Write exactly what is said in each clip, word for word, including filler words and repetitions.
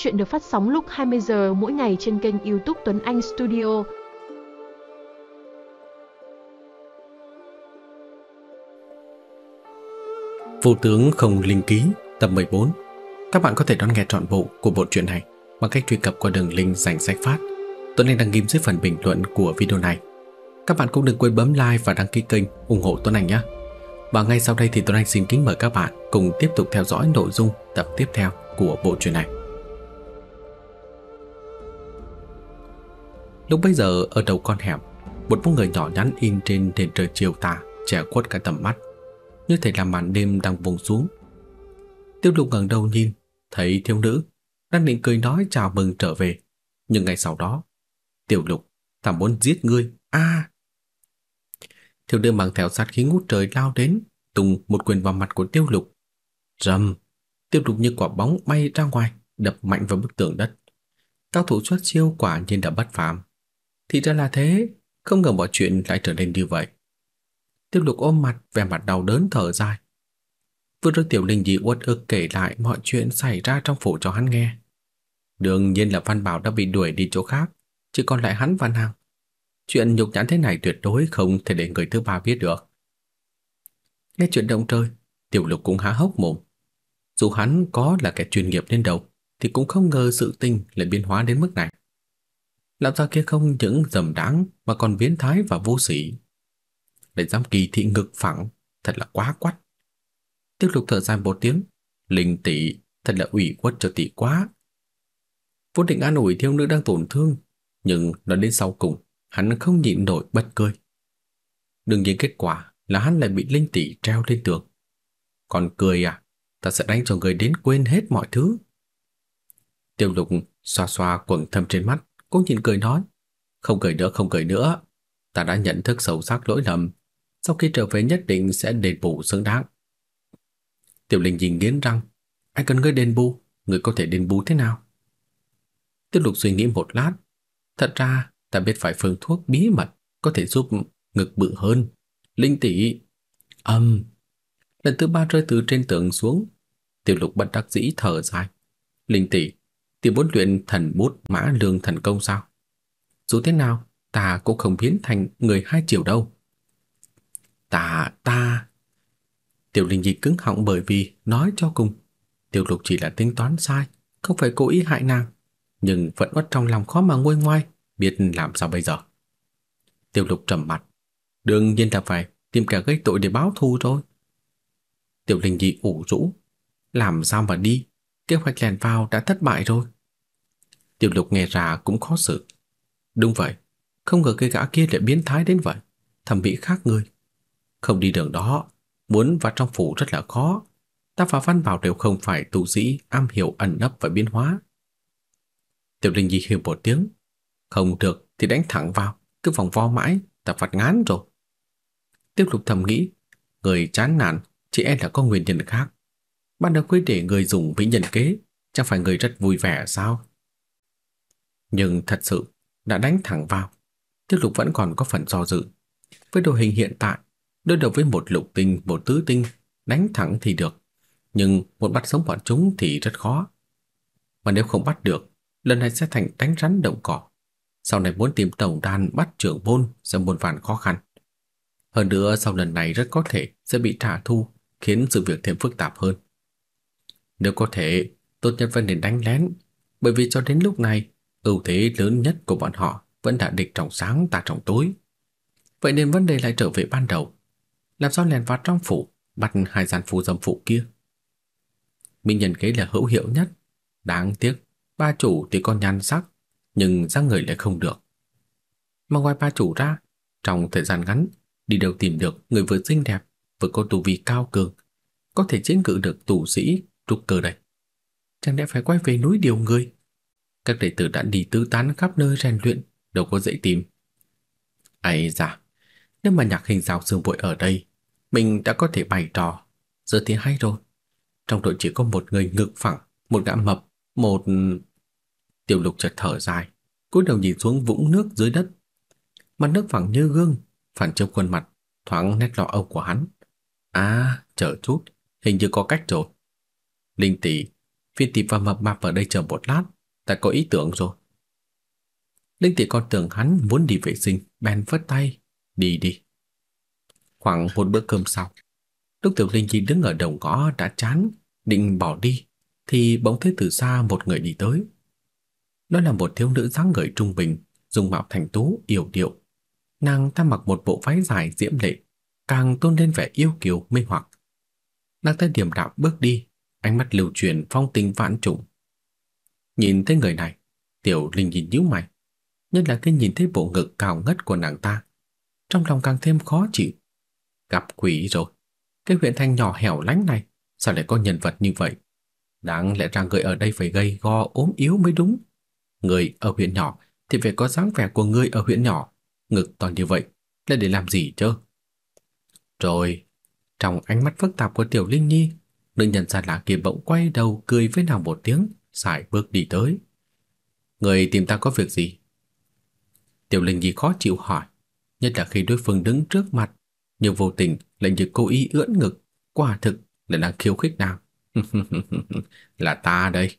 Chuyện được phát sóng lúc hai mươi giờ mỗi ngày trên kênh YouTube Tuấn Anh Studio. Vô tướng không linh ký tập mười bốn. Các bạn có thể đón nghe trọn bộ của bộ truyện này bằng cách truy cập qua đường link dành sách phát Tuấn Anh đăng ghim dưới phần bình luận của video này. Các bạn cũng đừng quên bấm like và đăng ký kênh ủng hộ Tuấn Anh nhé. Và ngay sau đây thì Tuấn Anh xin kính mời các bạn cùng tiếp tục theo dõi nội dung tập tiếp theo của bộ truyện này. Lúc bấy giờ ở đầu con hẻm, một bóng người nhỏ nhắn in trên nền trời chiều tà che khuất cả tầm mắt, như thể là màn đêm đang buông xuống. Tiêu Lục ngẩng đầu nhìn, thấy thiếu nữ đang định cười nói chào mừng trở về, nhưng ngay sau đó, Tiêu Lục, ta muốn giết ngươi, a! À. Thiếu nữ mang theo sát khí ngút trời lao đến, tung một quyền vào mặt của Tiêu Lục. Rầm, Tiêu Lục như quả bóng bay ra ngoài, đập mạnh vào bức tường đất. Cao thủ xuất siêu quả nhiên đã bất phàm. Thì ra là thế, không ngờ mọi chuyện lại trở nên như vậy. Tiêu Lục ôm mặt, vẻ mặt đau đớn thở dài. Vừa rồi Tiểu Linh dì uất ức kể lại mọi chuyện xảy ra trong phủ cho hắn nghe. Đương nhiên là Văn Bảo đã bị đuổi đi chỗ khác, chỉ còn lại hắn và nàng. Chuyện nhục nhã thế này tuyệt đối không thể để người thứ ba biết được. Nghe chuyện động trời, Tiểu Lục cũng há hốc mồm. Dù hắn có là kẻ chuyên nghiệp đến đâu thì cũng không ngờ sự tình lại biến hóa đến mức này. Lão già kia không những dầm đáng mà còn biến thái và vô sỉ, lại dám kỳ thị ngực phẳng, thật là quá quắt. Tiêu Lục thở dài một tiếng, Linh tỷ, thật là ủy khuất cho tỷ quá. Vốn định an ủi thiếu nữ đang tổn thương, nhưng nó đến sau cùng, hắn không nhịn nổi bật cười. Đương nhiên kết quả là hắn lại bị Linh tỷ treo lên tường. Còn cười à, ta sẽ đánh cho người đến quên hết mọi thứ. Tiêu Lục xoa xoa quầng thâm trên mắt, cũng nhịn cười nói, không cười nữa, không cười nữa. Ta đã nhận thức sâu sắc lỗi lầm, sau khi trở về nhất định sẽ đền bù xứng đáng. Tiểu Linh nhìn nghiến răng, ai cần ngươi đền bù, ngươi có thể đền bù thế nào? Tiêu Lục suy nghĩ một lát, thật ra ta biết phải phương thuốc bí mật có thể giúp ngực bự hơn. Linh tỷ, ầm, um. lần thứ ba rơi từ trên tường xuống, Tiểu Lục bất đắc dĩ thở dài. Linh tỷ, tỷ muốn luyện thần bút mã lương thần công sao? Dù thế nào, ta cũng không biến thành người hai chiều đâu. Ta, ta... Tiểu Linh Nhi cứng họng bởi vì nói cho cùng, Tiêu Lục chỉ là tính toán sai, không phải cố ý hại nàng, nhưng vẫn uất trong lòng khó mà nguôi ngoai, biết làm sao bây giờ. Tiêu Lục trầm mặt, đương nhiên là phải tìm kẻ gây tội để báo thù rồi. Tiểu Linh Nhi ủ rũ, làm sao mà đi, kế hoạch lèn vào đã thất bại rồi. Tiêu Lục nghe ra cũng khó xử. Đúng vậy, không ngờ cái gã kia lại biến thái đến vậy, thẩm mỹ khác người. Không đi đường đó, muốn vào trong phủ rất là khó. Ta và Văn Bảo đều không phải tu sĩ am hiểu ẩn nấp và biến hóa. Tiểu Linh Nhi hiểu một tiếng, không được thì đánh thẳng vào, cứ vòng vo mãi, ta phạt ngán rồi. Tiêu Lục thầm nghĩ, người chán nản chỉ e là có nguyên nhân khác. Ban đầu quyết để người dùng vĩ nhân kế, chẳng phải người rất vui vẻ sao? Nhưng thật sự đã đánh thẳng vào, Tiêu Lục vẫn còn có phần do dự. Với đội hình hiện tại, đối đầu với một lục tinh, một tứ tinh, đánh thẳng thì được, nhưng muốn bắt sống bọn chúng thì rất khó. Mà nếu không bắt được, lần này sẽ thành đánh rắn động cỏ. Sau này muốn tìm tổng đàn bắt trưởng môn sẽ muôn vàn khó khăn. Hơn nữa sau lần này rất có thể sẽ bị trả thù, khiến sự việc thêm phức tạp hơn. Nếu có thể, tốt nhất vẫn nên đánh lén, bởi vì cho đến lúc này, ưu thế lớn nhất của bọn họ vẫn đã địch trong sáng ta trong tối. Vậy nên vấn đề lại trở về ban đầu, làm sao lèn vào trong phủ bắt hai gian phu dâm phụ kia. Mình nhận kế là hữu hiệu nhất. Đáng tiếc ba chủ thì có nhan sắc, nhưng dáng người lại không được. Mà ngoài ba chủ ra, trong thời gian ngắn đi đâu tìm được người vừa xinh đẹp vừa có tu vi cao cường, có thể chiến cự được tu sĩ trúc cơ đây? Chẳng lẽ phải quay về núi điều người? Các đệ tử đã đi tứ tán khắp nơi rèn luyện, đâu có dễ tìm. Ấy da, nếu mà Nhạc Hình Giáo Dương Vội ở đây, mình đã có thể bày trò. Giờ thì hay rồi. Trong đội chỉ có một người ngực phẳng, một gã mập, một... Tiểu Lục chợt thở dài, cúi đầu nhìn xuống vũng nước dưới đất. Mặt nước phẳng như gương, phản chiếu khuôn mặt, thoáng nét lo âu của hắn. À, chờ chút, hình như có cách rồi. Linh tỷ, Viên Tỷ và Mập Mạp ở đây chờ một lát, ta có ý tưởng rồi. Linh Tỷ còn tưởng hắn muốn đi vệ sinh, bèn vất tay, đi đi. Khoảng một bữa cơm sau, lúc Tiểu Linh Chi đứng ở đầu ngõ đã chán, định bỏ đi, thì bỗng thấy từ xa một người đi tới. Đó là một thiếu nữ dáng người trung bình, dung mạo thành tú, yểu điệu. Nàng ta mặc một bộ váy dài diễm lệ, càng tôn lên vẻ yêu kiều mê hoặc. Nàng ta điềm đạm bước đi, ánh mắt lưu truyền phong tình vạn trùng. Nhìn thấy người này, Tiểu Linh nhìn nhíu mày, nhất là khi nhìn thấy bộ ngực cao ngất của nàng ta, trong lòng càng thêm khó chịu. Gặp quỷ rồi, cái huyện thành nhỏ hẻo lánh này sao lại có nhân vật như vậy? Đáng lẽ ra người ở đây phải gây go ốm yếu mới đúng. Người ở huyện nhỏ thì phải có dáng vẻ của người ở huyện nhỏ, ngực to như vậy là để làm gì chứ? Rồi, trong ánh mắt phức tạp của Tiểu Linh Nhi, nữ nhân xa lạ kia bỗng quay đầu cười với nàng một tiếng, sải bước đi tới. Người tìm ta có việc gì? Tiểu Linh Nhi khó chịu hỏi, nhất là khi đối phương đứng trước mặt, nhưng vô tình lại như cố ý ưỡn ngực, quả thực là đang khiêu khích nàng. Là ta đây.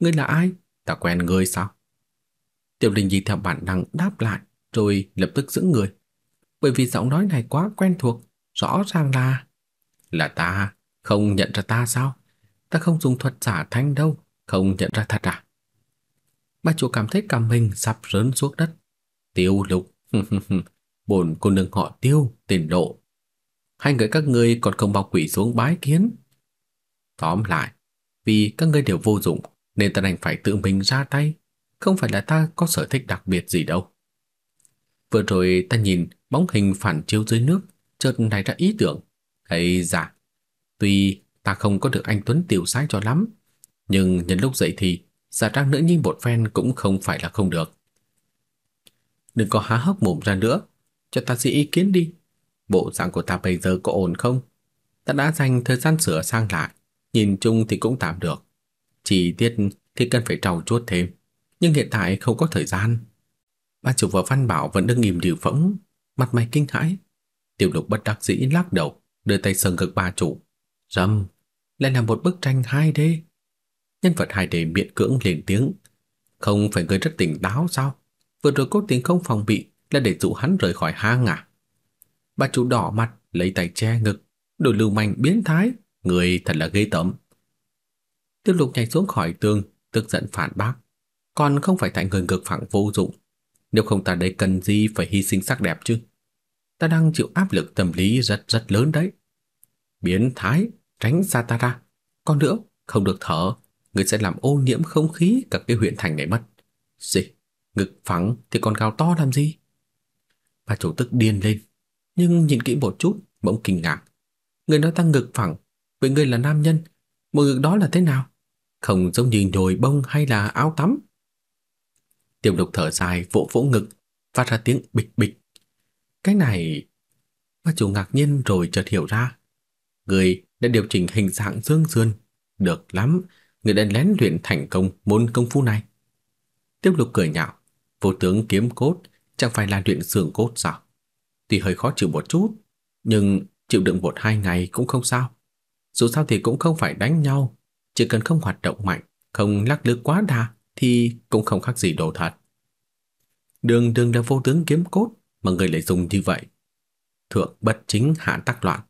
Ngươi là ai? Ta quen ngươi sao? Tiểu Linh Nhi theo bản năng đáp lại, rồi lập tức giữ người, bởi vì giọng nói này quá quen thuộc, rõ ràng là là ta. Không nhận ra ta sao? Ta không dùng thuật giả thanh đâu, không nhận ra thật à? Bà chủ cảm thấy cằm mình sắp rớn xuống đất. Tiêu Lục, bổn cô nương họ Tiêu, tiền lộ. Hai người các ngươi còn không bao quỷ xuống bái kiến. Tóm lại, vì các ngươi đều vô dụng nên ta đành phải tự mình ra tay, không phải là ta có sở thích đặc biệt gì đâu. Vừa rồi ta nhìn bóng hình phản chiếu dưới nước, chợt nảy ra ý tưởng. Hay giả, tuy ta không có được anh Tuấn tiểu sái cho lắm, nhưng nhân lúc dậy thì giả trang nữ nhi một phen cũng không phải là không được. Đừng có há hốc mồm ra nữa, cho ta xin ý kiến đi. Bộ dạng của ta bây giờ có ổn không? Ta đã dành thời gian sửa sang lại, nhìn chung thì cũng tạm được. Chi tiết thì cần phải trau chuốt thêm, nhưng hiện tại không có thời gian. Ba chủ và Văn Bảo vẫn đứng im điều phỗng, mặt mày kinh hãi. Tiêu Lục bất đắc dĩ lắc đầu, đưa tay sờ ngực ba chủ. Rầm, lại là một bức tranh hai D. Nhân vật hai D miễn cưỡng lên tiếng. Không phải người rất tỉnh táo sao? Vừa rồi cố tình không phòng bị là để dụ hắn rời khỏi hang à? Bà chủ đỏ mặt, lấy tay che ngực. Đồ lưu manh biến thái, người thật là ghê tởm. Tiêu Lục nhảy xuống khỏi tường, tức giận phản bác. Còn không phải tại người ngược phẳng vô dụng. Nếu không ta đây cần gì phải hy sinh sắc đẹp chứ? Ta đang chịu áp lực tâm lý rất rất lớn đấy. Biến thái, tránh xa ta ra. Còn nữa, không được thở, người sẽ làm ô nhiễm không khí cả cái huyện thành này mất. Gì? Ngực phẳng thì còn gào to làm gì? Bà chủ tức điên lên, nhưng nhìn kỹ một chút, bỗng kinh ngạc. Người nói ta ngực phẳng, với người là nam nhân, một ngực đó là thế nào? Không giống như nhồi bông hay là áo tắm. Tiêu Lục thở dài vỗ vỗ ngực, phát ra tiếng bịch bịch. Cái này... Bà chủ ngạc nhiên rồi chợt hiểu ra. Người đã điều chỉnh hình dạng dương sườn. Được lắm, người đã lén luyện thành công môn công phu này. Tiêu Lục cười nhạo. Vô tướng kiếm cốt chẳng phải là luyện xương cốt sao? Tuy hơi khó chịu một chút, nhưng chịu đựng một hai ngày cũng không sao. Dù sao thì cũng không phải đánh nhau, chỉ cần không hoạt động mạnh, không lắc lư quá đà thì cũng không khác gì đồ thật. Đường đường là vô tướng kiếm cốt mà người lại dùng như vậy. Thượng bất chính hạ tắc loạn,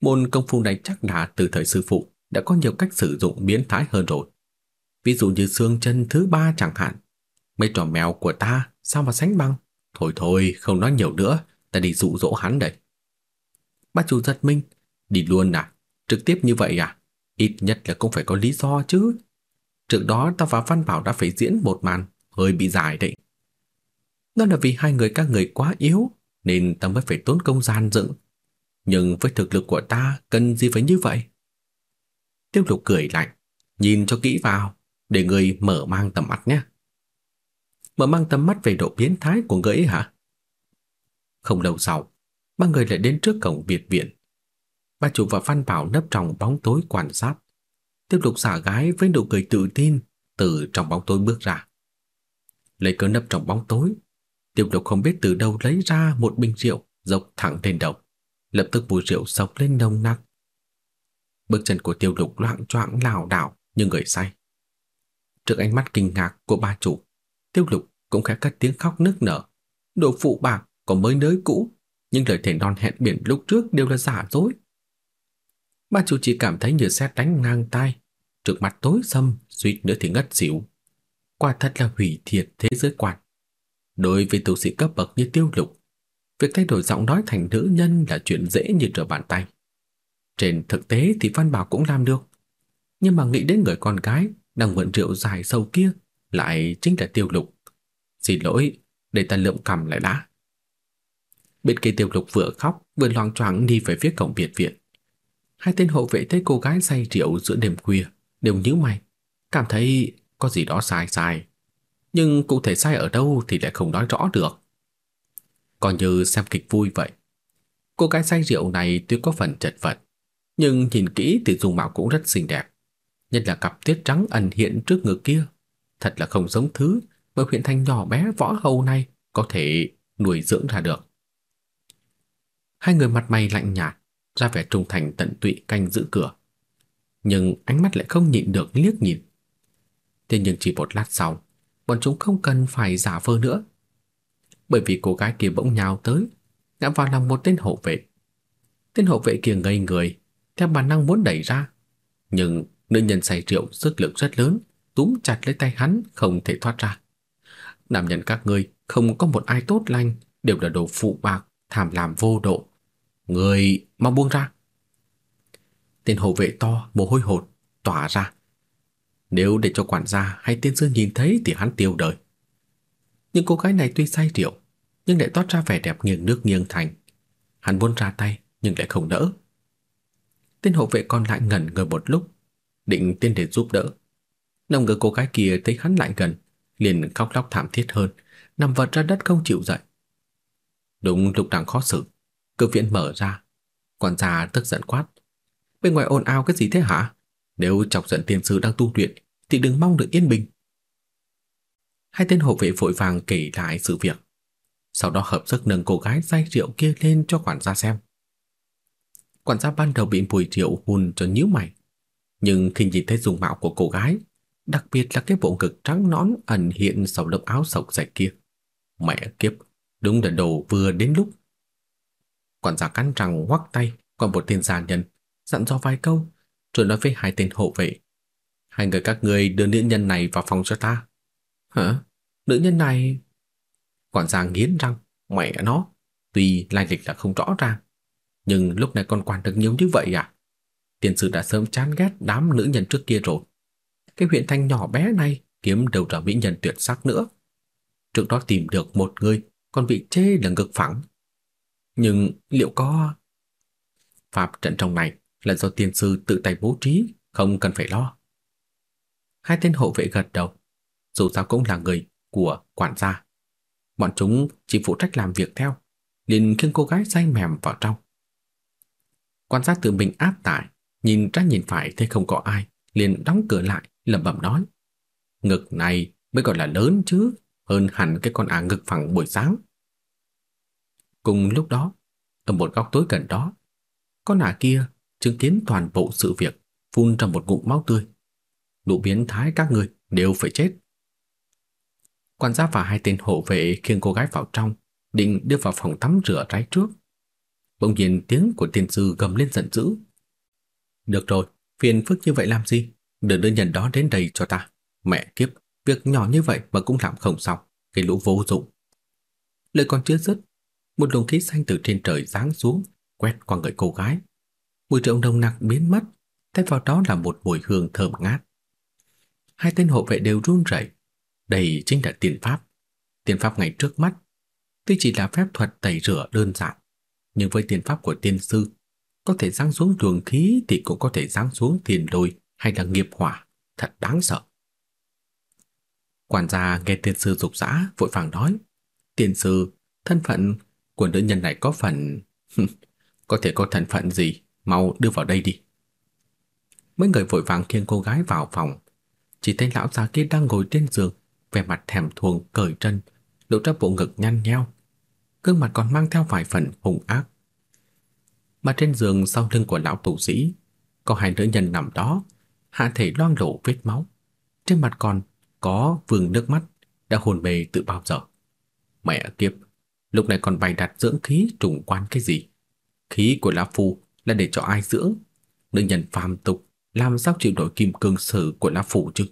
môn công phu này chắc là từ thời sư phụ đã có nhiều cách sử dụng biến thái hơn rồi. Ví dụ như xương chân thứ ba chẳng hạn. Mấy trò mèo của ta sao mà sánh bằng? Thôi thôi, không nói nhiều nữa, ta đi dụ dỗ hắn đây. Bác chủ giật mình, đi luôn à? Trực tiếp như vậy à? Ít nhất là cũng phải có lý do chứ. Trước đó ta và Văn Bảo đã phải diễn một màn hơi bị dài đấy. Đó là vì hai người các người quá yếu nên ta mới phải tốn công gian dựng. Nhưng với thực lực của ta cần gì phải như vậy? Tiêu Lục cười lạnh, nhìn cho kỹ vào, để người mở mang tầm mắt nhé. Mở mang tầm mắt về độ biến thái của người ấy hả? Không lâu sau, ba người lại đến trước cổng biệt viện. Bà chủ và Văn Bảo nấp trong bóng tối quan sát. Tiêu Lục xả gái với nụ cười tự tin từ trong bóng tối bước ra. Lấy cớ nấp trong bóng tối, Tiêu Lục không biết từ đâu lấy ra một bình rượu dọc thẳng lên đầu, lập tức mùi rượu sộc lên nồng nặc. Bước chân của Tiêu Lục loạng choạng lảo đảo như người say. Trước ánh mắt kinh ngạc của ba chủ, Tiêu Lục cũng khẽ cất tiếng khóc nức nở. Đồ phụ bạc có mới nới cũ, nhưng lời thề non hẹn biển lúc trước đều là giả dối. Ba chủ chỉ cảm thấy như sét đánh ngang tai, trước mặt tối sầm, suýt nữa thì ngất xỉu. Quả thật là hủy thiệt thế giới quan. Đối với tu sĩ cấp bậc như Tiêu Lục, việc thay đổi giọng nói thành nữ nhân là chuyện dễ như trở bàn tay. Trên thực tế thì Văn Bảo cũng làm được, nhưng mà nghĩ đến người con gái đang mượn rượu dài sâu kia lại chính là Tiêu Lục. Xin lỗi, để ta lượm cằm lại đã. Bên kia Tiêu Lục vừa khóc vừa loạng choạng đi về phía cổng biệt viện. Hai tên hộ vệ thấy cô gái say rượu giữa đêm khuya đều nhíu mày, cảm thấy có gì đó sai sai, nhưng cụ thể sai ở đâu thì lại không nói rõ được. Còn như xem kịch vui vậy. Cô gái say rượu này tuy có phần chật vật, nhưng nhìn kỹ thì dung mạo cũng rất xinh đẹp, nhất là cặp tuyết trắng ẩn hiện trước ngực kia, thật là không giống thứ mà huyện thành nhỏ bé võ hầu này có thể nuôi dưỡng ra được. Hai người mặt mày lạnh nhạt, ra vẻ trung thành tận tụy canh giữ cửa, nhưng ánh mắt lại không nhịn được liếc nhìn. Thế nhưng chỉ một lát sau, bọn chúng không cần phải giả vờ nữa, bởi vì cô gái kia bỗng nhào tới, ngã vào lòng một tên hộ vệ. Tên hộ vệ kia ngây người, theo bản năng muốn đẩy ra, nhưng nữ nhân say rượu sức lực rất lớn, túm chặt lấy tay hắn không thể thoát ra. Nam nhân các ngươi không có một ai tốt lành, đều là đồ phụ bạc, tham lam vô độ. Người mau buông ra. Tên hộ vệ to mồ hôi hột tỏa ra. Nếu để cho quản gia hay tiên sư nhìn thấy thì hắn tiêu đời. Nhưng cô gái này tuy say rượu, nhưng lại toát ra vẻ đẹp nghiêng nước nghiêng thành. Hắn muốn ra tay nhưng lại không đỡ. Tên hộ vệ còn lại ngẩn người một lúc, định tiến đến giúp đỡ. Lòng ngờ cô gái kia thấy hắn lại gần, liền khóc lóc thảm thiết hơn, nằm vật ra đất không chịu dậy. Đúng lúc đang khó xử, cửa viện mở ra. Quản gia tức giận quát: bên ngoài ồn ào cái gì thế hả? Nếu chọc giận tiên sư đang tu luyện thì đừng mong được yên bình. Hai tên hộ vệ vội vàng kể lại sự việc, sau đó hợp sức nâng cô gái say rượu kia lên cho quản gia xem. Quản gia ban đầu bị mùi rượu hùn cho nhíu mày, nhưng khi nhìn thấy dung mạo của cô gái, đặc biệt là cái bộ ngực trắng nõn ẩn hiện sau lớp áo sọc dày kia, mẹ kiếp, đúng là đồ vừa đến lúc. Quản gia cắn răng ngoắc tay qua một tên gia nhân, dặn dò vài câu, rồi nói với hai tên hộ vệ: hai người các ngươi đưa nữ nhân này vào phòng cho ta. Hả? Nữ nhân này? Quản gia nghiến răng, mẹ nó, tuy lai lịch là không rõ ràng, nhưng lúc này còn quản được nhiều như vậy à? Tiên sư đã sớm chán ghét đám nữ nhân trước kia rồi. Cái huyện thành nhỏ bé này kiếm đâu ra mỹ nhân tuyệt sắc nữa. Trước đó tìm được một người còn bị chê là ngực phẳng. Nhưng liệu có... Pháp trận trong này là do tiên sư tự tay bố trí, không cần phải lo. Hai tên hộ vệ gật đầu, dù sao cũng là người của quản gia. Bọn chúng chỉ phụ trách làm việc theo, liền khiêng cô gái say mềm vào trong. Quan sát tự mình áp tải, nhìn trái nhìn phải thấy không có ai, liền đóng cửa lại, lẩm bẩm nói: ngực này mới gọi là lớn chứ, hơn hẳn cái con ả ngực phẳng buổi sáng. Cùng lúc đó, ở một góc tối gần đó, con ả kia chứng kiến toàn bộ sự việc, phun ra một ngụm máu tươi. Lũ biến thái các người đều phải chết. Quan gia và hai tên hộ vệ khiêng cô gái vào trong, định đưa vào phòng tắm rửa ráy trước. Bỗng nhiên tiếng của tiên sư gầm lên giận dữ: được rồi, phiền phức như vậy làm gì? Đưa đứa nhân đó đến đây cho ta. Mẹ kiếp, việc nhỏ như vậy mà cũng làm không xong, cái lũ vô dụng. Lời còn chưa dứt, một luồng khí xanh từ trên trời giáng xuống, quét qua người cô gái. Mùi rượu nồng nặc biến mất, thay vào đó là một mùi hương thơm ngát. Hai tên hộ vệ đều run rẩy. Đây chính là tiên pháp. Tiên pháp ngay trước mắt, tuy chỉ là phép thuật tẩy rửa đơn giản, nhưng với tiên pháp của tiên sư, có thể giáng xuống luồng khí thì cũng có thể giáng xuống thiên lôi hay là nghiệp hỏa, thật đáng sợ. Quản gia nghe tiên sư rục rã, vội vàng nói: tiên sư, thân phận của nữ nhân này có phần... có thể có thân phận gì, mau đưa vào đây đi. Mấy người vội vàng khiêng cô gái vào phòng, chỉ thấy lão già kia đang ngồi trên giường, vẻ mặt thèm thuồng cởi chân, lộ ra bộ ngực nhăn nheo, gương mặt còn mang theo vài phần hung ác. Mà trên giường sau lưng của lão tù sĩ, có hai nữ nhân nằm đó, hạ thể loang lổ vết máu, trên mặt còn có vương nước mắt, đã hồn mê tự bao giờ. Mẹ kiếp, lúc này còn bày đặt dưỡng khí trùng quan cái gì? Khí của lão phu là để cho ai dưỡng? Đương nhân phàm tục làm sao chịu nổi kim cương sử của lão phu chứ?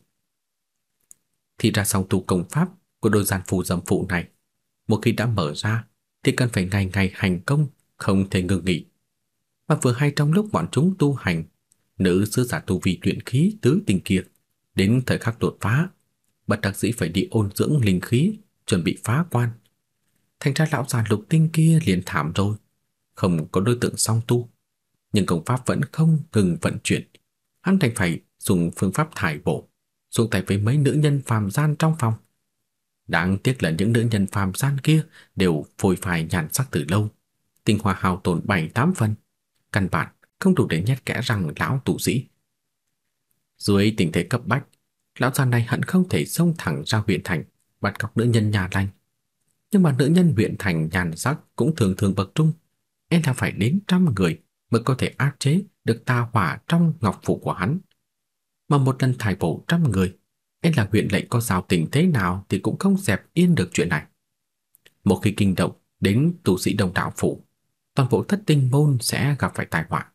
Thì ra song tu công pháp của đôi gian phù dâm phụ này, một khi đã mở ra thì cần phải ngày ngày hành công, không thể ngừng nghỉ. Mà vừa hay trong lúc bọn chúng tu hành, nữ sứ giả tu vi luyện khí tứ tình kia đến thời khắc đột phá, bất đắc dĩ phải đi ôn dưỡng linh khí, chuẩn bị phá quan. Thành ra lão già lục tinh kia liền thảm rồi, không có đối tượng song tu, nhưng công pháp vẫn không ngừng vận chuyển. Hắn đành phải dùng phương pháp thải bộ, xuống tay với mấy nữ nhân phàm gian trong phòng. Đáng tiếc là những nữ nhân phàm gian kia đều phôi phai nhàn sắc từ lâu, tinh hoa hao tổn bảy tám phần, căn bản không đủ để nhét kẽ răng lão tù sĩ. Dưới tình thế cấp bách, lão già này hận không thể xông thẳng ra huyện thành bắt cóc nữ nhân nhà lành, nhưng mà nữ nhân huyện thành nhàn sắc cũng thường thường bậc trung, e là phải đến trăm người mới có thể áp chế được tà hỏa trong ngọc phủ của hắn. Mà một lần thải bổ trăm người, e là huyện lệnh có giao tình thế nào thì cũng không dẹp yên được chuyện này. Một khi kinh động đến tu sĩ đồng đạo phủ, toàn bộ thất tinh môn sẽ gặp phải tai họa.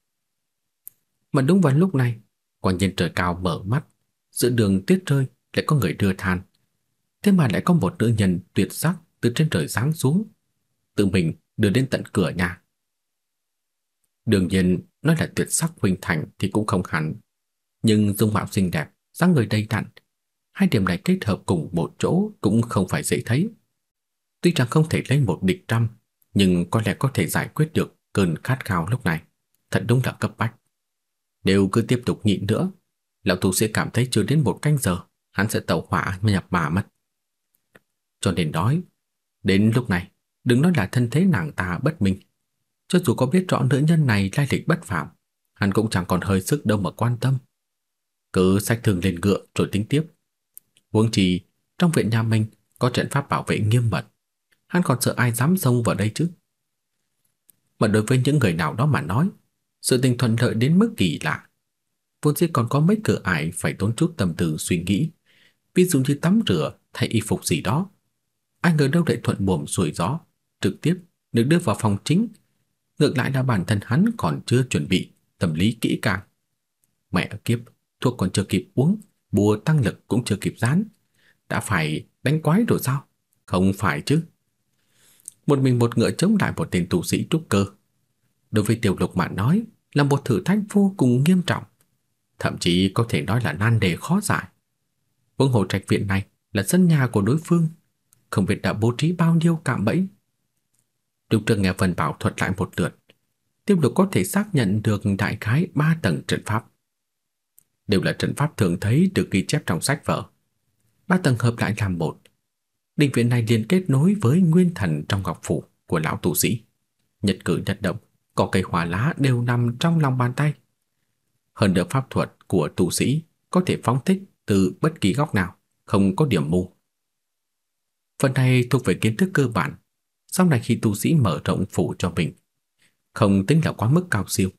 Mà đúng vào lúc này, quả nhiên trời cao mở mắt, giữa đường tuyết rơi lại có người đưa than. Thế mà lại có một nữ nhân tuyệt sắc từ trên trời giáng xuống, tự mình đưa đến tận cửa nhà. Đương nhiên, nói là tuyệt sắc huynh thành thì cũng không hẳn, nhưng dung mạo xinh đẹp, dáng người đầy đặn, hai điểm này kết hợp cùng một chỗ cũng không phải dễ thấy. Tuy rằng không thể lấy một địch trăm, nhưng có lẽ có thể giải quyết được cơn khát khao lúc này, thật đúng là cấp bách. Nếu cứ tiếp tục nhịn nữa, lão tu sẽ cảm thấy chưa đến một canh giờ hắn sẽ tẩu hỏa nhập ma mất. Cho nên nói, đến lúc này đừng nói là thân thế nàng ta bất minh, cho dù có biết rõ nữ nhân này lai lịch bất phàm, hắn cũng chẳng còn hơi sức đâu mà quan tâm. Cứ xách thường lên ngựa rồi tính tiếp. Huống chi trong viện nhà mình có trận pháp bảo vệ nghiêm mật, hắn còn sợ ai dám xông vào đây chứ? Mà đối với những người nào đó mà nói, sự tình thuận lợi đến mức kỳ lạ. Vốn dĩ còn có mấy cửa ải phải tốn chút tâm tư suy nghĩ, ví dụ như tắm rửa, thay y phục gì đó. Ai ngờ đâu lại thuận buồm xuôi gió, trực tiếp được đưa vào phòng chính. Ngược lại là bản thân hắn còn chưa chuẩn bị tâm lý kỹ càng. Mẹ kiếp, thuốc còn chưa kịp uống, bùa tăng lực cũng chưa kịp dán, đã phải đánh quái rồi sao? Không phải chứ. Một mình một ngựa chống lại một tên tu sĩ trúc cơ, đối với Tiêu Lục mà nói là một thử thách vô cùng nghiêm trọng, thậm chí có thể nói là nan đề khó giải. Vương hồ trạch viện này là sân nhà của đối phương, không biết đã bố trí bao nhiêu cạm bẫy. Lục Trường nghe Văn Bảo thuật lại một lượt, Tiêu Lục có thể xác nhận được đại khái ba tầng trận pháp, đều là trận pháp thường thấy được ghi chép trong sách vở. Ba tầng hợp lại làm một. Đình viện này liền kết nối với nguyên thần trong ngọc phủ của lão tu sĩ, nhật cử nhật động, cỏ cây hoa lá đều nằm trong lòng bàn tay. Hơn nữa pháp thuật của tu sĩ có thể phóng thích từ bất kỳ góc nào, không có điểm mù. Phần này thuộc về kiến thức cơ bản, sau này khi tu sĩ mở rộng phủ cho mình, không tính là quá mức cao siêu,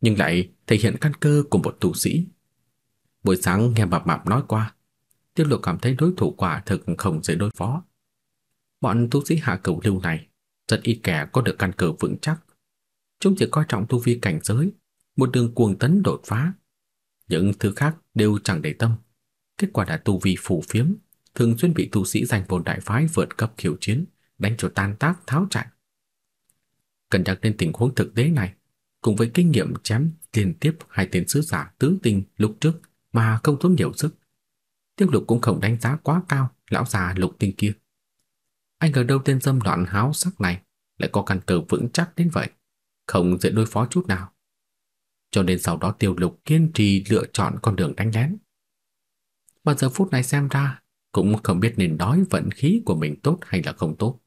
nhưng lại thể hiện căn cơ của một tu sĩ. Buổi sáng nghe mập mạp nói qua, Tiêu Lục cảm thấy đối thủ quả thực không dễ đối phó. Bọn tu sĩ hạ cửu lưu này rất ít kẻ có được căn cơ vững chắc, chúng chỉ coi trọng tu vi cảnh giới, một đường cuồng tấn đột phá, những thứ khác đều chẳng để tâm. Kết quả là tu vi phù phiếm, thường xuyên bị tu sĩ danh môn đại phái vượt cấp khiêu chiến, đánh cho tan tác tháo chạy. Cân nhắc đến tình huống thực tế này, cùng với kinh nghiệm chém liên tiếp hai tên sứ giả tứ tinh lúc trước mà không tốn nhiều sức, Tiêu Lục cũng không đánh giá quá cao lão già lục tinh kia. Anh ở đâu tên dâm loạn háo sắc này lại có căn cơ vững chắc đến vậy, không dễ đối phó chút nào. Cho nên sau đó Tiêu Lục kiên trì lựa chọn con đường đánh lén. Mà giờ phút này xem ra cũng không biết nên nói vận khí của mình tốt hay là không tốt.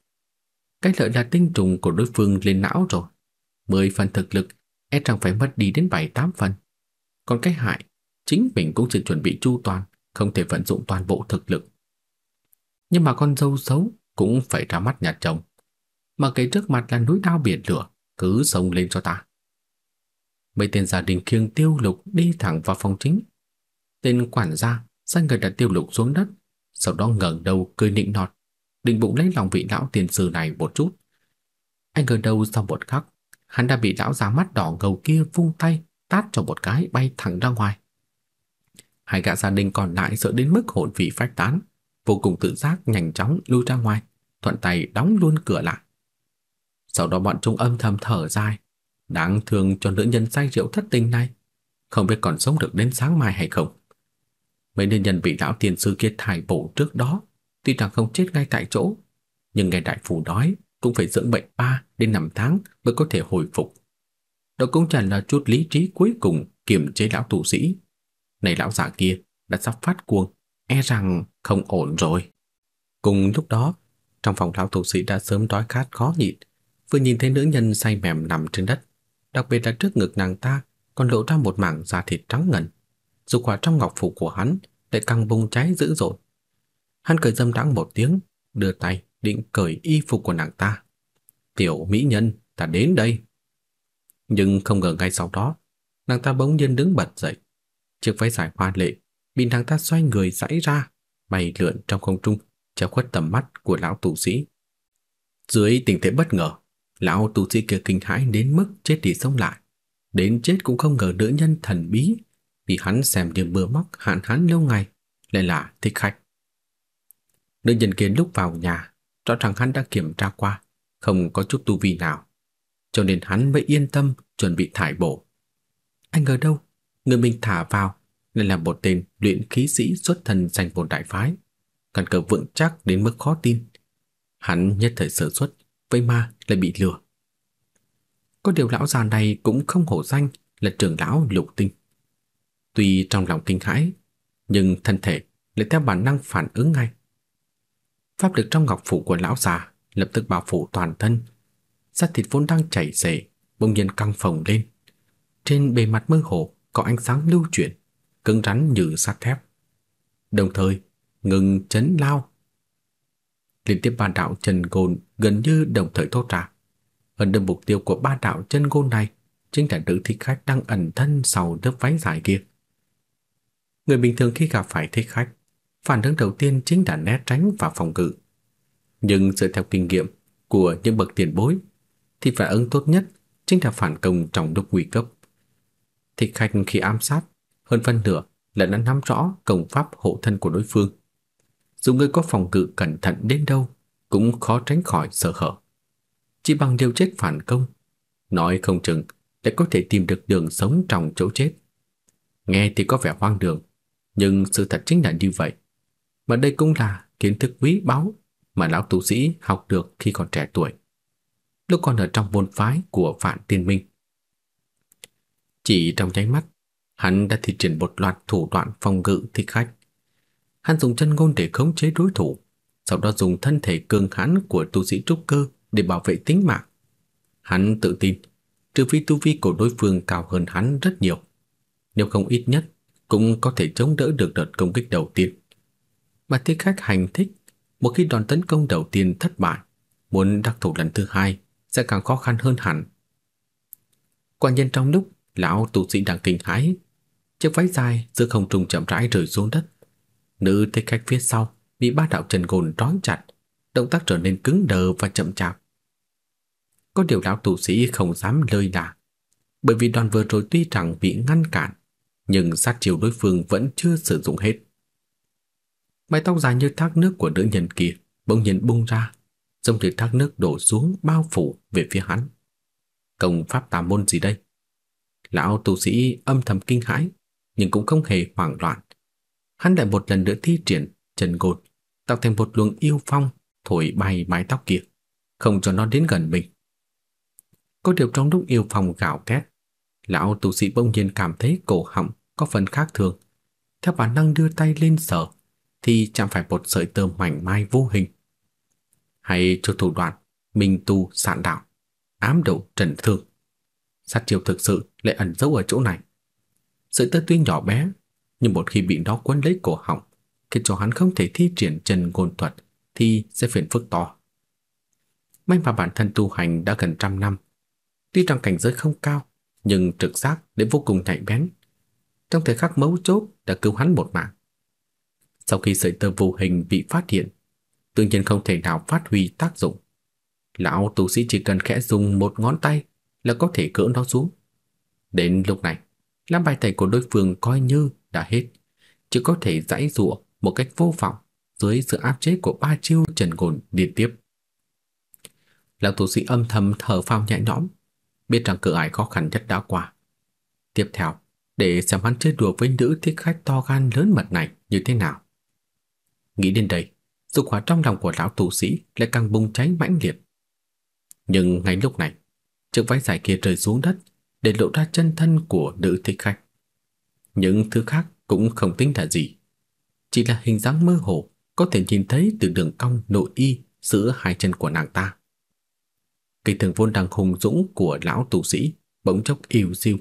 Cái lợi là tinh trùng của đối phương lên não rồi, mười phần thực lực e rằng phải mất đi đến bảy tám phần. Còn cái hại, chính mình cũng chưa chuẩn bị chu toàn, không thể vận dụng toàn bộ thực lực. Nhưng mà con dâu xấu cũng phải ra mắt nhà chồng, mà cái trước mặt là núi đao biển lửa, cứ xông lên cho ta. Mấy tên gia đình khiêng Tiêu Lục đi thẳng vào phòng chính, Tên quản gia sai người đặt Tiêu Lục xuống đất, sau đó ngẩng đầu cười nịnh nọt, định bụng lấy lòng vị lão tiền sư này một chút. Anh ngờ đâu sau một khắc, hắn đã bị lão già mắt đỏ ngầu kia vung tay tát cho một cái bay thẳng ra ngoài. Hai gã gia đình còn lại sợ đến mức hồn vị phách tán, vô cùng tự giác nhanh chóng lui ra ngoài, thuận tay đóng luôn cửa lại. Sau đó bọn chúng âm thầm thở dài, đáng thương cho nữ nhân say rượu thất tình này, không biết còn sống được đến sáng mai hay không. Mấy nữ nhân bị lão tiền sư kia thải bổ trước đó, tuy rằng không chết ngay tại chỗ, nhưng nghe đại phu nói cũng phải dưỡng bệnh ba đến năm tháng mới có thể hồi phục. Đó cũng chẳng là chút lý trí cuối cùng kiềm chế lão tu sĩ. Này lão già kia đã sắp phát cuồng, e rằng không ổn rồi. Cùng lúc đó, trong phòng lão tu sĩ đã sớm đói khát khó nhịn, vừa nhìn thấy nữ nhân say mềm nằm trên đất, đặc biệt là trước ngực nàng ta còn lộ ra một mảng da thịt trắng ngần. Dục hỏa trong ngọc phủ của hắn lại càng bùng cháy dữ dội. Hắn cười dâm đãng một tiếng, đưa tay định cởi y phục của nàng ta. "Tiểu mỹ nhân, ta đến đây." Nhưng không ngờ ngay sau đó, nàng ta bỗng nhiên đứng bật dậy, chiếc váy dài hoa lệ bị nàng ta xoay người giãy ra, bay lượn trong không trung, che khuất tầm mắt của lão tu sĩ. Dưới tình thế bất ngờ, lão tu sĩ kia kinh hãi đến mức chết đi sống lại, đến chết cũng không ngờ nữ nhân thần bí vì hắn xem điểm bừa móc hạn hán lâu ngày lại là thích khách. Nữ nhân kia lúc vào nhà, rõ ràng hắn đã kiểm tra qua, không có chút tu vi nào, cho nên hắn mới yên tâm chuẩn bị thải bổ. Anh ngờ đâu, người mình thả vào lại là một tên luyện khí sĩ xuất thân danh môn đại phái, căn cơ vững chắc đến mức khó tin. Hắn nhất thời sơ suất, vậy mà lại bị lừa. Có điều lão già này cũng không hổ danh là trưởng lão lục tinh. Tuy trong lòng kinh hãi, nhưng thân thể lại theo bản năng phản ứng ngay. Pháp lực trong ngọc phủ của lão già lập tức bao phủ toàn thân, da thịt vốn đang chảy xệ bỗng nhiên căng phồng lên, trên bề mặt mơ hồ có ánh sáng lưu chuyển, cứng rắn như sắt thép. Đồng thời ngừng chấn lao, liên tiếp ba đạo chân gôn gần như đồng thời thốt ra. Hơn đâm mục tiêu của ba đạo chân gôn này chính là nữ thích khách đang ẩn thân sau lớp váy dài kia. Người bình thường khi gặp phải thích khách, phản ứng đầu tiên chính là né tránh và phòng ngự. Nhưng dựa theo kinh nghiệm của những bậc tiền bối, thì phản ứng tốt nhất chính là phản công trong lúc nguy cấp. Thích khách khi ám sát, hơn phân nửa là đã nắm rõ công pháp hộ thân của đối phương. Dù người có phòng ngự cẩn thận đến đâu, cũng khó tránh khỏi sơ hở. Chỉ bằng điều chết phản công, nói không chừng lại có thể tìm được đường sống trong chỗ chết. Nghe thì có vẻ hoang đường, nhưng sự thật chính là như vậy. Mà đây cũng là kiến thức quý báu mà lão tu sĩ học được khi còn trẻ tuổi, lúc còn ở trong môn phái của Vạn Tiên Minh. Chỉ trong nháy mắt, hắn đã thi triển một loạt thủ đoạn phòng ngự thích khách. Hắn dùng chân ngôn để khống chế đối thủ, sau đó dùng thân thể cường hãn của tu sĩ trúc cơ để bảo vệ tính mạng. Hắn tự tin, trừ phi tu vi của đối phương cao hơn hắn rất nhiều, nếu không ít nhất cũng có thể chống đỡ được đợt công kích đầu tiên. Mà thích khách hành thích, một khi đòn tấn công đầu tiên thất bại, muốn đắc thủ lần thứ hai sẽ càng khó khăn hơn hẳn. Quả nhiên trong lúc lão tu sĩ đang kinh hãi, chiếc váy dài giữa không trung chậm rãi rơi xuống đất. Nữ thích khách phía sau bị ba đạo chân gồn trói chặt, động tác trở nên cứng đờ và chậm chạp. Có điều lão tu sĩ không dám lơi là, bởi vì đòn vừa rồi tuy rằng bị ngăn cản, nhưng sát chiêu đối phương vẫn chưa sử dụng hết. Mái tóc dài như thác nước của nữ nhân kia bỗng nhiên bung ra, giống như thác nước đổ xuống bao phủ về phía hắn. Công pháp tà môn gì đây? Lão tu sĩ âm thầm kinh hãi, nhưng cũng không hề hoảng loạn. Hắn lại một lần nữa thi triển chân gột, tạo thành một luồng yêu phong thổi bay mái tóc kia, không cho nó đến gần mình. Có điều trong lúc yêu phong gào thét, lão tu sĩ bỗng nhiên cảm thấy cổ họng có phần khác thường, theo bản năng đưa tay lên sờ thì chạm phải một sợi tơ mảnh mai vô hình. Hay cho thủ đoạn minh tu sạn đạo, ám độ trần thương, sát chiêu thực sự lại ẩn giấu ở chỗ này. Sợi tơ tuy nhỏ bé, nhưng một khi bị nó quấn lấy cổ họng, khiến cho hắn không thể thi triển chân ngôn thuật thì sẽ phiền phức to. May mà bản thân tu hành đã gần trăm năm, tuy rằng cảnh giới không cao, nhưng trực giác đến vô cùng nhạy bén. trong thời khắc mấu chốt đã cứu hắn một mạng. Sau khi sợi tơ vô hình bị phát hiện, tự nhiên không thể nào phát huy tác dụng. Lão tu sĩ chỉ cần khẽ dùng một ngón tay là có thể cỡ nó xuống. Đến lúc này, làm bài tẩy của đối phương coi như đã hết, chỉ có thể giãy giụa một cách vô vọng dưới sự áp chế của ba chiêu trần cồn liên tiếp. Lão tu sĩ âm thầm thở phào nhẹ nhõm, biết rằng cửa ải khó khăn nhất đã qua. Tiếp theo, để xem hắn chơi đùa với nữ thích khách to gan lớn mật này như thế nào. Nghĩ đến đây, dục hỏa trong lòng của lão tu sĩ lại càng bùng cháy mãnh liệt. Nhưng ngay lúc này, chiếc váy dài kia rơi xuống đất, để lộ ra chân thân của nữ thích khách. Những thứ khác cũng không tính là gì, chỉ là hình dáng mơ hồ có thể nhìn thấy từ đường cong nội y giữa hai chân của nàng ta. Cái thường vốn đang hùng dũng của lão tu sĩ bỗng chốc ỉu xìu.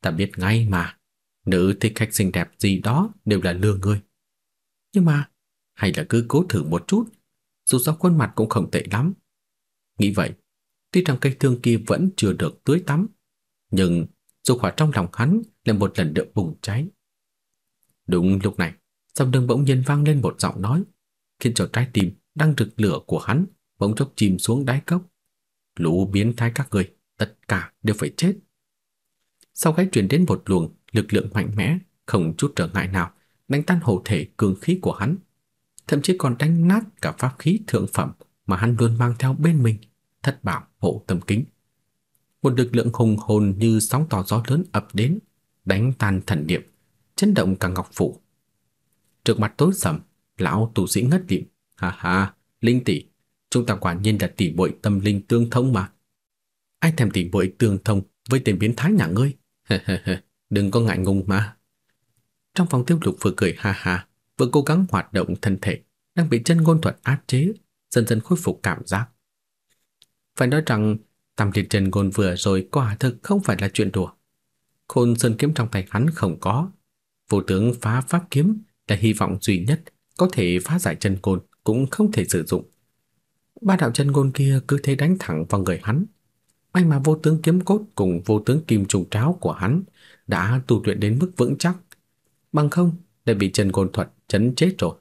Ta biết ngay mà, nữ thích khách xinh đẹp gì đó đều là lừa người. Nhưng mà, hay là cứ cố thử một chút, dù sao khuôn mặt cũng không tệ lắm. Nghĩ vậy, tuy rằng cây thương kia vẫn chưa được tưới tắm, nhưng dục hỏa trong lòng hắn lại một lần nữa bùng cháy. Đúng lúc này, sau lưng bỗng nhiên vang lên một giọng nói, khiến cho trái tim đang rực lửa của hắn bỗng chốc chìm xuống đáy cốc. Lũ biến thái các người, tất cả đều phải chết. Sau cái truyền đến một luồng lực lượng mạnh mẽ, không chút trở ngại nào, đánh tan hộ thể cường khí của hắn, thậm chí còn đánh nát cả pháp khí thượng phẩm mà hắn luôn mang theo bên mình, Thất Bảo Hộ Tâm Kính. Một lực lượng hùng hồn như sóng to gió lớn ập đến, đánh tan thần niệm, chấn động cả ngọc phủ. Trước mặt tối sầm, lão tu sĩ ngất lịm, ha ha, Linh tỷ, chúng ta quả nhiên là tỷ muội tâm linh tương thông mà. Ai thèm tỷ muội tương thông với tên biến thái nhà ngươi. Đừng có ngại ngùng mà. Trong phòng Tiêu Lục vừa cười ha ha, vừa cố gắng hoạt động thân thể đang bị chân ngôn thuật áp chế, dần dần khôi phục cảm giác. Phải nói rằng tam liệt chân ngôn vừa rồi quả thực không phải là chuyện đùa. Khôn sơn kiếm trong tay hắn không có, vô tướng phá pháp kiếm là hy vọng duy nhất có thể phá giải chân ngôn cũng không thể sử dụng. Ba đạo chân ngôn kia cứ thế đánh thẳng vào người hắn. May mà vô tướng kiếm cốt cùng vô tướng kim trùng tráo của hắn đã tu luyện đến mức vững chắc, bằng không đã bị chân ngôn thuật chấn chết rồi.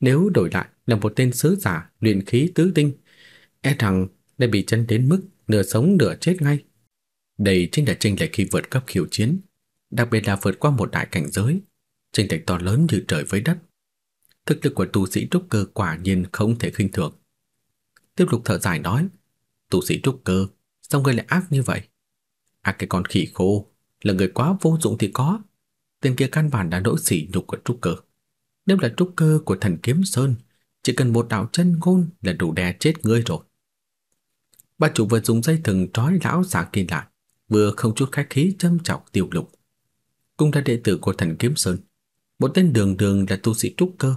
Nếu đổi lại là một tên sứ giả luyện khí tứ tinh, e rằng đã bị chấn đến mức nửa sống nửa chết ngay. Đây chính là chênh lệch khi vượt cấp khiêu chiến, đặc biệt là vượt qua một đại cảnh giới, chênh lệch to lớn như trời với đất. Thực lực của tu sĩ trúc cơ quả nhiên không thể khinh thường. Tiêu Lục thở dài nói, tu sĩ trúc cơ sao ngươi lại ác như vậy? À, cái con khỉ khô, là người quá vô dụng thì có. Tên kia căn bản đã nỗi sỉ nhục của trúc cơ. Nếu là trúc cơ của Thần Kiếm Sơn, chỉ cần một đạo chân ngôn là đủ đè chết ngươi rồi. Bà chủ vừa dùng dây thừng trói lão giả kia lại, vừa không chút khách khí châm chọc Tiêu Lục. Cũng là đệ tử của Thần Kiếm Sơn, một tên đường đường là tu sĩ trúc cơ,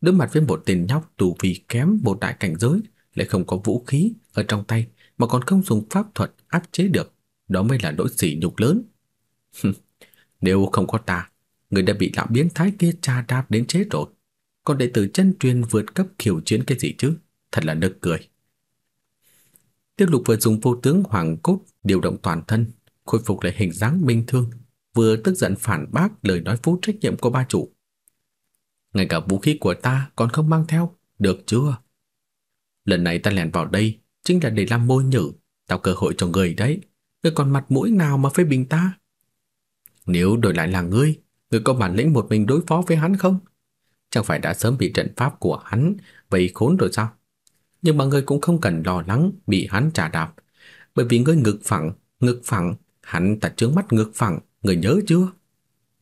đối mặt với một tên nhóc tu vi kém một đại cảnh giới, lại không có vũ khí ở trong tay, mà còn không dùng pháp thuật áp chế được, đó mới là nỗi sỉ nhục lớn. Nếu không có ta, người đã bị lão biến thái kia tra đạp đến chết rồi. Còn đệ tử chân truyền vượt cấp khiêu chiến cái gì chứ, thật là nực cười. Tiêu Lục vừa dùng vô tướng hoàng cốt điều động toàn thân, khôi phục lại hình dáng bình thường, vừa tức giận phản bác lời nói vô trách nhiệm của ba chủ. Ngay cả vũ khí của ta còn không mang theo, được chưa? Lần này ta lẻn vào đây chính là để làm mồi nhử, tạo cơ hội cho người đấy. Ngươi còn mặt mũi nào mà phê bình ta? Nếu đổi lại là ngươi, ngươi có bản lĩnh một mình đối phó với hắn không? Chẳng phải đã sớm bị trận pháp của hắn vây khốn rồi sao? Nhưng mà ngươi cũng không cần lo lắng bị hắn trả đạp, bởi vì ngươi ngực phẳng, ngực phẳng, hắn ta trướng mắt ngực phẳng, ngươi nhớ chưa?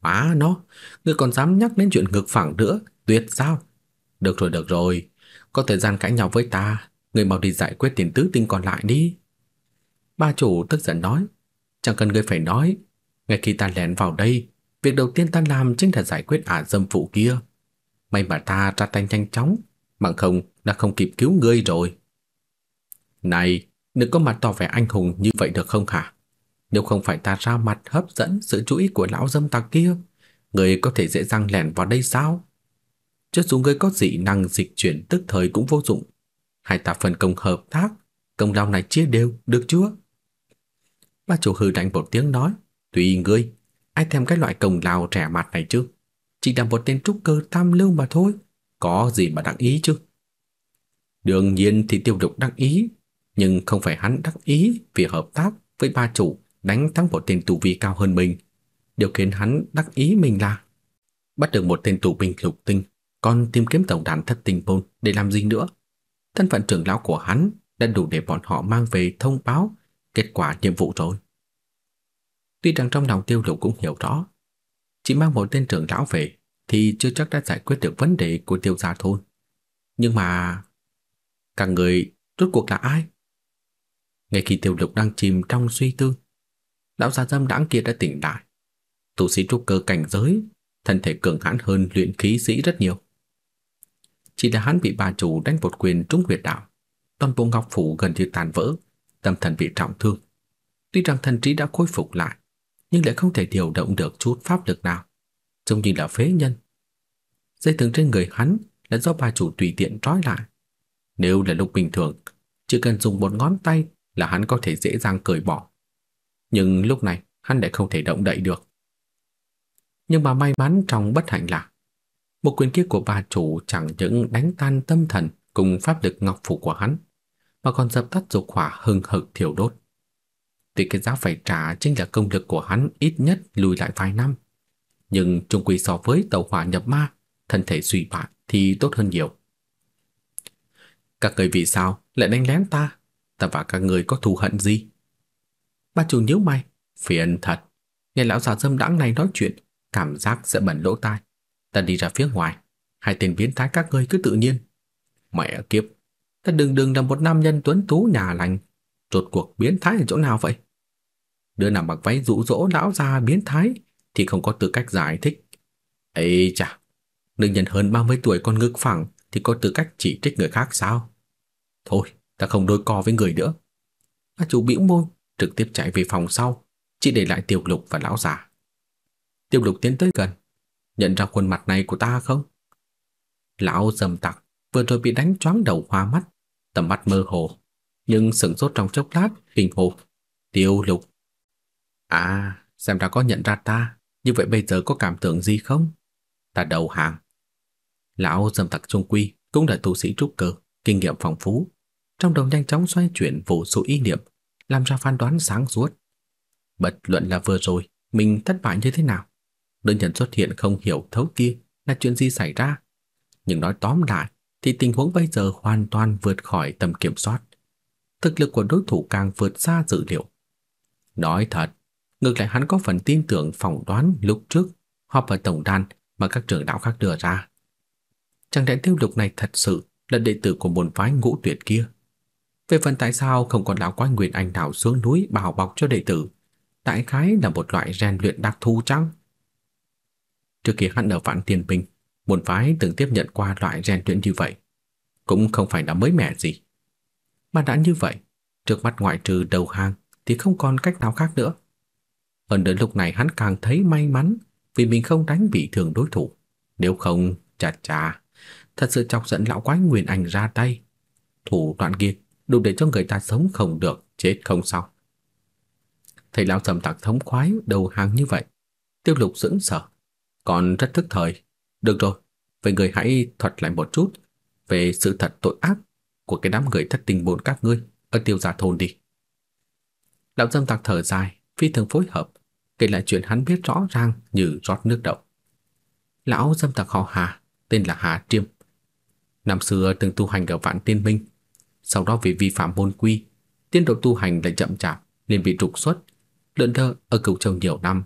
Má nó, ngươi còn dám nhắc đến chuyện ngực phẳng nữa, tuyệt sao? Được rồi, được rồi, có thời gian cãi nhau với ta, người mau đi giải quyết tiền tứ tinh còn lại đi. Ba chủ tức giận nói, chẳng cần người phải nói. Ngay khi ta lén vào đây, việc đầu tiên ta làm chính là giải quyết ả dâm phụ kia. May mà ta ra tay nhanh chóng, bằng không đã không kịp cứu ngươi rồi. Này, đừng có mặt tỏ vẻ anh hùng như vậy được không hả? Nếu không phải ta ra mặt hấp dẫn sự chú ý của lão dâm tặc kia, người có thể dễ dàng lẻn vào đây sao? Cho dù người có dị năng dịch chuyển tức thời cũng vô dụng. Hai ta phần công hợp tác, công lao này chia đều, được chưa? Ba chủ hừ đánh một tiếng nói, tùy ngươi, Ai thèm cái loại cổng lào trẻ mặt này chứ? Chỉ là một tên trúc cơ tam lưu mà thôi, có gì mà đắc ý chứ? Đương nhiên thì Tiêu Lục đắc ý, nhưng không phải hắn đắc ý vì hợp tác với ba chủ đánh thắng một tên tù vi cao hơn mình. Điều khiến hắn đắc ý mình là bắt được một tên tù binh lục tinh, còn tìm kiếm tổng đàn Thất Tình Môn để làm gì nữa? Thân phận trưởng lão của hắn đã đủ để bọn họ mang về thông báo kết quả nhiệm vụ rồi. Tuy rằng trong lòng Tiêu Lục cũng hiểu rõ, chỉ mang một tên trưởng lão về thì chưa chắc đã giải quyết được vấn đề của Tiêu gia thôn. Nhưng mà các người rốt cuộc là ai? Ngay khi Tiêu Lục đang chìm trong suy tư, lão già dâm đãng kia đã tỉnh lại. Tu sĩ trúc cơ cảnh giới, thân thể cường hãn hơn luyện khí sĩ rất nhiều. Chỉ là hắn bị bà chủ đánh một quyền trúng huyệt đạo, toàn bộ ngọc phủ gần như tàn vỡ, tâm thần bị trọng thương. Tuy rằng thần trí đã khôi phục lại, nhưng lại không thể điều động được chút pháp lực nào, trông như là phế nhân. Dây thừng trên người hắn là do bà chủ tùy tiện trói lại. Nếu là lúc bình thường, chỉ cần dùng một ngón tay là hắn có thể dễ dàng cởi bỏ. Nhưng lúc này hắn lại không thể động đậy được. Nhưng mà may mắn trong bất hạnh là một quyền kia của bà chủ chẳng những đánh tan tâm thần cùng pháp lực ngọc phủ của hắn, mà còn dập tắt dục hỏa hừng hực thiêu đốt. Tuy cái giá phải trả chính là công lực của hắn ít nhất lùi lại vài năm, nhưng chung quy so với tàu hỏa nhập ma, thân thể suy bại thì tốt hơn nhiều. Các người vì sao lại đánh lén ta? Ta và các người có thù hận gì? Bà chủ nhíu mày, phiền thật. Nghe lão già dâm đãng này nói chuyện, cảm giác sẽ bẩn lỗ tai. Ta đi ra phía ngoài, hai tên biến thái các ngươi cứ tự nhiên. Mẹ kiếp, ta đừng đừng là một nam nhân tuấn tú nhà lành, rốt cuộc biến thái ở chỗ nào vậy? Đứa nào mặc váy dụ dỗ lão già biến thái thì không có tư cách giải thích. Ê chà, nữ nhân hơn ba mươi tuổi còn ngực phẳng thì có tư cách chỉ trích người khác sao? Thôi, ta không đối co với người nữa. Bà chủ bĩu môi, trực tiếp chạy về phòng sau, chỉ để lại Tiêu Lục và lão già. Tiêu Lục tiến tới gần, nhận ra khuôn mặt này của ta không? Lão dầm tặc vừa rồi bị đánh choáng đầu hoa mắt, tầm mắt mơ hồ, nhưng sững sốt trong chốc lát, kinh hồn. Tiêu Lục. À, xem ra có nhận ra ta, như vậy bây giờ có cảm tưởng gì không? Ta đầu hàng. Lão dầm tặc trung quy cũng là tu sĩ trúc cơ, kinh nghiệm phong phú, trong đầu nhanh chóng xoay chuyển vô số ý niệm, làm ra phán đoán sáng suốt. Bất luận là vừa rồi mình thất bại như thế nào, nữ nhân xuất hiện không hiểu thấu kia là chuyện gì xảy ra, nhưng nói tóm lại thì tình huống bây giờ hoàn toàn vượt khỏi tầm kiểm soát. Thực lực của đối thủ càng vượt xa dự liệu. Nói thật, ngược lại hắn có phần tin tưởng phỏng đoán lúc trước họp ở tổng đàn mà các trưởng đạo khác đưa ra. Chẳng lẽ Tiêu Lục này thật sự là đệ tử của môn phái Ngũ Tuyệt kia? Về phần tại sao không còn lão quái Nguyên Anh nào xuống núi bảo bọc cho đệ tử, đại khái là một loại rèn luyện đặc thù chăng? Trước khi hắn ở Vạn Tiên Minh, môn phái từng tiếp nhận qua loại rèn luyện như vậy, cũng không phải là mới mẻ gì. Mà đã như vậy, trước mắt ngoại trừ đầu hàng thì không còn cách nào khác nữa. Hơn đến lúc này hắn càng thấy may mắn vì mình không đánh bị thương đối thủ, nếu không, chà chà, thật sự chọc giận lão quái Nguyên Anh ra tay. Thủ đoạn kia đủ để cho người ta sống không được, chết không xong. Thầy lão sầm tạc thống khoái đầu hàng như vậy, Tiêu Lục sững sờ, còn rất thức thời. Được rồi, vậy người hãy thuật lại một chút về sự thật tội ác của cái đám người Thất Tình Môn các ngươi ở Tiêu gia thôn đi. Lão sầm tạc thở dài, phi thường phối hợp, kể lại chuyện hắn biết rõ ràng như rót nước đậu. Lão sầm tạc họ Hà, tên là Hà Triêm, năm xưa từng tu hành ở Vạn Tiên Minh, sau đó vì vi phạm môn quy, tiến độ tu hành lại chậm chạp nên bị trục xuất, lượn lờ ở Cửu Châu nhiều năm.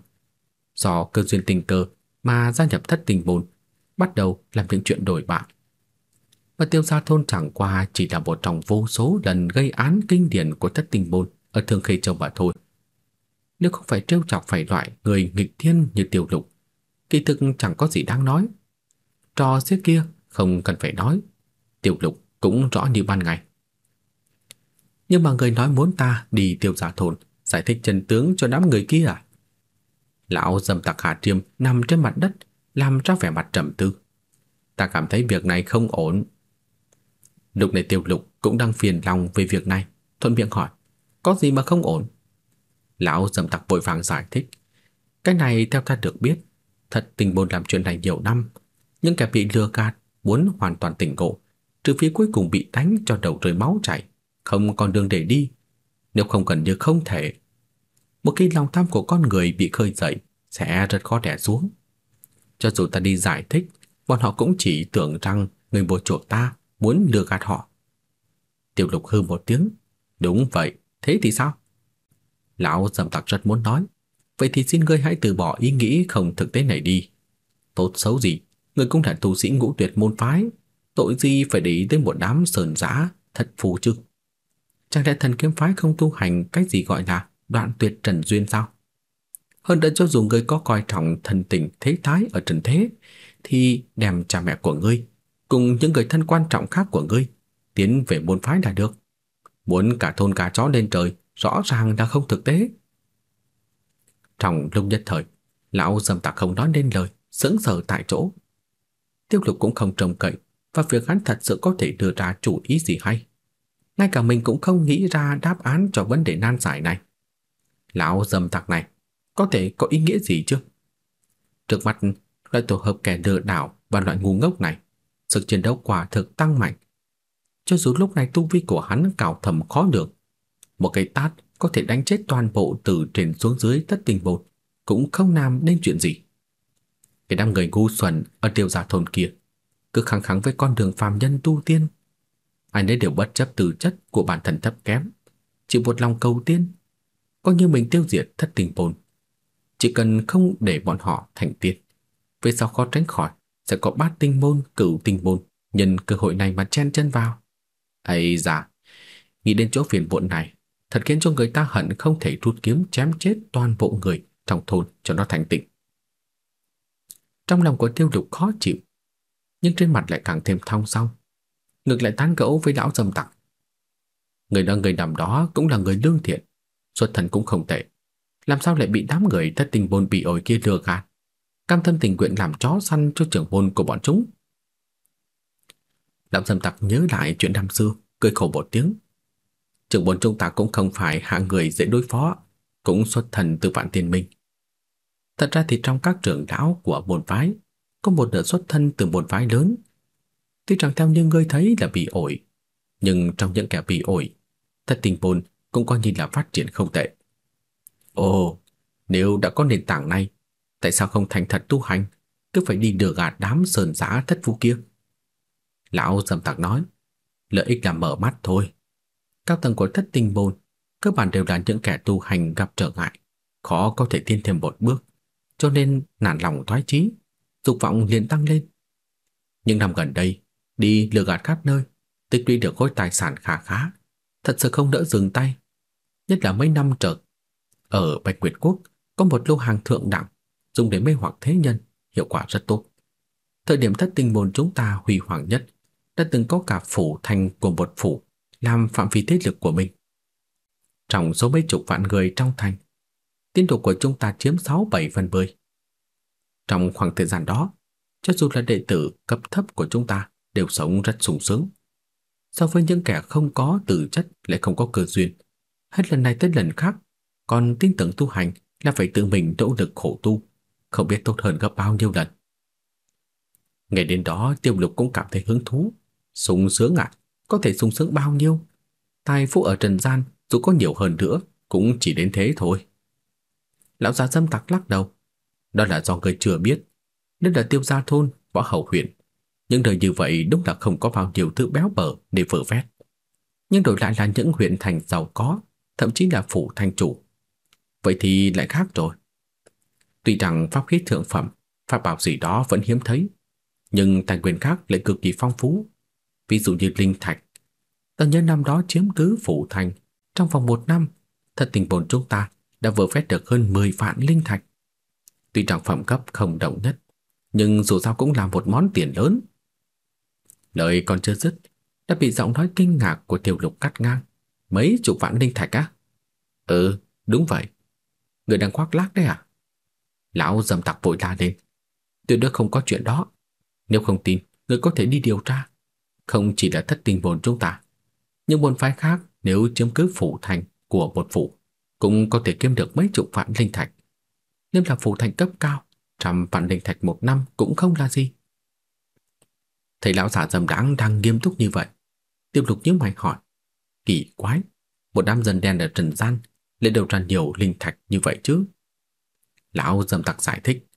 Do cơ duyên tình cờ mà gia nhập Thất Tình Môn, bắt đầu làm những chuyện đổi bại. Và Tiêu gia thôn chẳng qua chỉ là một trong vô số lần gây án kinh điển của Thất Tình Môn ở Thương Khê Châu mà thôi. Nếu không phải trêu chọc phải loại người nghịch thiên như Tiêu Lục, kỳ thực chẳng có gì đáng nói. Trò xếp kia không cần phải nói, Tiêu Lục cũng rõ như ban ngày. Nhưng mà người nói muốn ta đi Tiêu gia thôn giải thích chân tướng cho đám người kia à? Lão dâm tặc Hà Triêm nằm trên mặt đất, làm ra vẻ mặt trầm tư. Ta cảm thấy việc này không ổn. Lúc này Tiêu Lục cũng đang phiền lòng về việc này, thuận miệng hỏi: có gì mà không ổn? Lão dâm tặc vội vàng giải thích: Cái này theo ta được biết, Thất Tình Môn làm chuyện này nhiều năm, những kẻ bị lừa gạt muốn hoàn toàn tỉnh ngộ, trừ phía cuối cùng bị đánh cho đầu rơi máu chảy, không còn đường để đi, nếu không gần như không thể. Một khi lòng tham của con người bị khơi dậy sẽ rất khó đè xuống. Cho dù ta đi giải thích, bọn họ cũng chỉ tưởng rằng người bồ chủ ta muốn lừa gạt họ. Tiêu Lục hừ một tiếng, đúng vậy, thế thì sao? Lão Dâm Tặc rất muốn nói, vậy thì xin ngươi hãy từ bỏ ý nghĩ không thực tế này đi. Tốt xấu gì, ngươi cũng là tu sĩ Ngũ Tuyệt môn phái, tội gì phải để ý tới một đám sờn dã thật phù chứ? Chẳng lẽ Thần Kiếm phái không tu hành cái gì gọi là đoạn tuyệt trần duyên sao? Hơn nữa cho dù ngươi có coi trọng thần tình thế thái ở trần thế, thì đem cha mẹ của ngươi cùng những người thân quan trọng khác của ngươi tiến về môn phái là được. Muốn cả thôn cả chó lên trời rõ ràng là không thực tế. Trong lúc nhất thời, lão Dâm Tặc không nói nên lời, sững sờ tại chỗ. Tiêu Lục cũng không trông cậy và việc hắn thật sự có thể đưa ra chủ ý gì hay. Ngay cả mình cũng không nghĩ ra đáp án cho vấn đề nan giải này. Lão Dâm Tặc này có thể có ý nghĩa gì chứ? Trước mắt loại tổ hợp kẻ lừa đảo và loại ngu ngốc này, sức chiến đấu quả thực tăng mạnh. Cho dù lúc này tu vi của hắn cao thầm khó được, một cái tát có thể đánh chết toàn bộ từ trên xuống dưới Thất Tình Môn cũng không làm nên chuyện gì. Cái đám người ngu xuẩn ở Tiêu Gia thôn kia cứ khăng khăng với con đường phàm nhân tu tiên, ai nấy đều bất chấp tư chất của bản thân thấp kém, chỉ một lòng cầu tiên, coi như mình tiêu diệt Thất Tình Môn, chỉ cần không để bọn họ thành tiên, về sau khó tránh khỏi sẽ có Bát Tinh Môn, Cửu Tinh Môn nhân cơ hội này mà chen chân vào. Ấy da, nghĩ đến chỗ phiền muộn này, thật khiến cho người ta hận không thể rút kiếm chém chết toàn bộ người trong thôn cho nó thành tịnh. Trong lòng của Tiêu Lục khó chịu, nhưng trên mặt lại càng thêm thong song, ngược lại tán gẫu với lão Dâm Tặc. Người đó người nằm đó cũng là người lương thiện, xuất thân cũng không tệ, làm sao lại bị đám người Thất Tình Môn bị ổi kia lừa gạt, cam tâm tình nguyện làm chó săn cho trưởng môn của bọn chúng. Lão Dâm Tặc nhớ lại chuyện năm xưa, cười khổ một tiếng. Trưởng môn chúng ta cũng không phải hạng người dễ đối phó, cũng xuất thân từ Vạn Tiên Minh. Thật ra thì trong các trưởng lão của môn phái, có một nửa xuất thân từ môn phái lớn. Tuy rằng theo như ngươi thấy là bị ổi, nhưng trong những kẻ bị ổi, Thất Tình Môn cũng coi như là phát triển không tệ. Ồ, nếu đã có nền tảng này, tại sao không thành thật tu hành, cứ phải đi lừa gạt đám sơn giã thất phu kia? Lão Dâm Tặc nói, lợi ích là mở mắt thôi. Các tầng của Thất Tình Môn các bạn đều là những kẻ tu hành gặp trở ngại, khó có thể tiến thêm một bước, cho nên nản lòng thoái chí, dục vọng liền tăng lên. Nhưng năm gần đây, đi lừa gạt khắp nơi, tích lũy được khối tài sản khá khá, thật sự không đỡ dừng tay. Nhất là mấy năm trở ở Bạch Nguyệt Quốc có một lô hàng thượng đẳng dùng để mê hoặc thế nhân, hiệu quả rất tốt. Thời điểm Thất Tình Môn chúng ta huy hoàng nhất, đã từng có cả phủ thành của một phủ làm phạm vi thế lực của mình. Trong số mấy chục vạn người trong thành, tín đồ của chúng ta chiếm sáu bảy phần mười. Trong khoảng thời gian đó, cho dù là đệ tử cấp thấp của chúng ta đều sống rất sung sướng. So với những kẻ không có tư chất lại không có cơ duyên, hết lần này tới lần khác, còn tin tưởng tu hành là phải tự mình nỗ lực khổ tu, không biết tốt hơn gấp bao nhiêu lần. Ngày đến đó Tiêu Lục cũng cảm thấy hứng thú. Sung sướng ạ, à, có thể sung sướng bao nhiêu? Tài phú ở trần gian dù có nhiều hơn nữa cũng chỉ đến thế thôi. Lão già Dâm Tặc lắc đầu, đó là do người chưa biết. Nên là Tiêu Gia thôn, Võ Hầu huyện, những nơi như vậy đúng là không có bao nhiêu thứ béo bở để vơ vét. Nhưng đổi lại là những huyện thành giàu có, thậm chí là phủ thành chủ, vậy thì lại khác rồi. Tuy rằng pháp khí thượng phẩm, pháp bảo gì đó vẫn hiếm thấy, nhưng tài nguyên khác lại cực kỳ phong phú. Ví dụ như linh thạch, ta nhớ năm đó chiếm cứ phủ thành, trong vòng một năm, Thất Tình Môn chúng ta đã vơ vét được hơn mười vạn linh thạch. Tuy rằng phẩm cấp không đồng nhất, nhưng dù sao cũng là một món tiền lớn. Lời còn chưa dứt đã bị giọng nói kinh ngạc của Tiêu Lục cắt ngang. Mấy chục vạn linh thạch á? Ừ, đúng vậy. Người đang khoác lác đấy à? Lão Dâm Tặc vội la lên, tuyệt đối không có chuyện đó. Nếu không tin, người có thể đi điều tra. Không chỉ là Thất Tình Môn chúng ta, những môn phái khác nếu chiếm cứ phủ thành của một phủ cũng có thể kiếm được mấy chục vạn linh thạch. nên là phủ thành cấp cao, trăm vạn linh thạch một năm cũng không là gì. Thầy lão giả dầm đáng đang nghiêm túc như vậy, Tiêu Lục nhíu mày hỏi, kỳ quái, một đám dân đen ở trần gian lại đầu ra nhiều linh thạch như vậy chứ? Lão dầm tặc giải thích,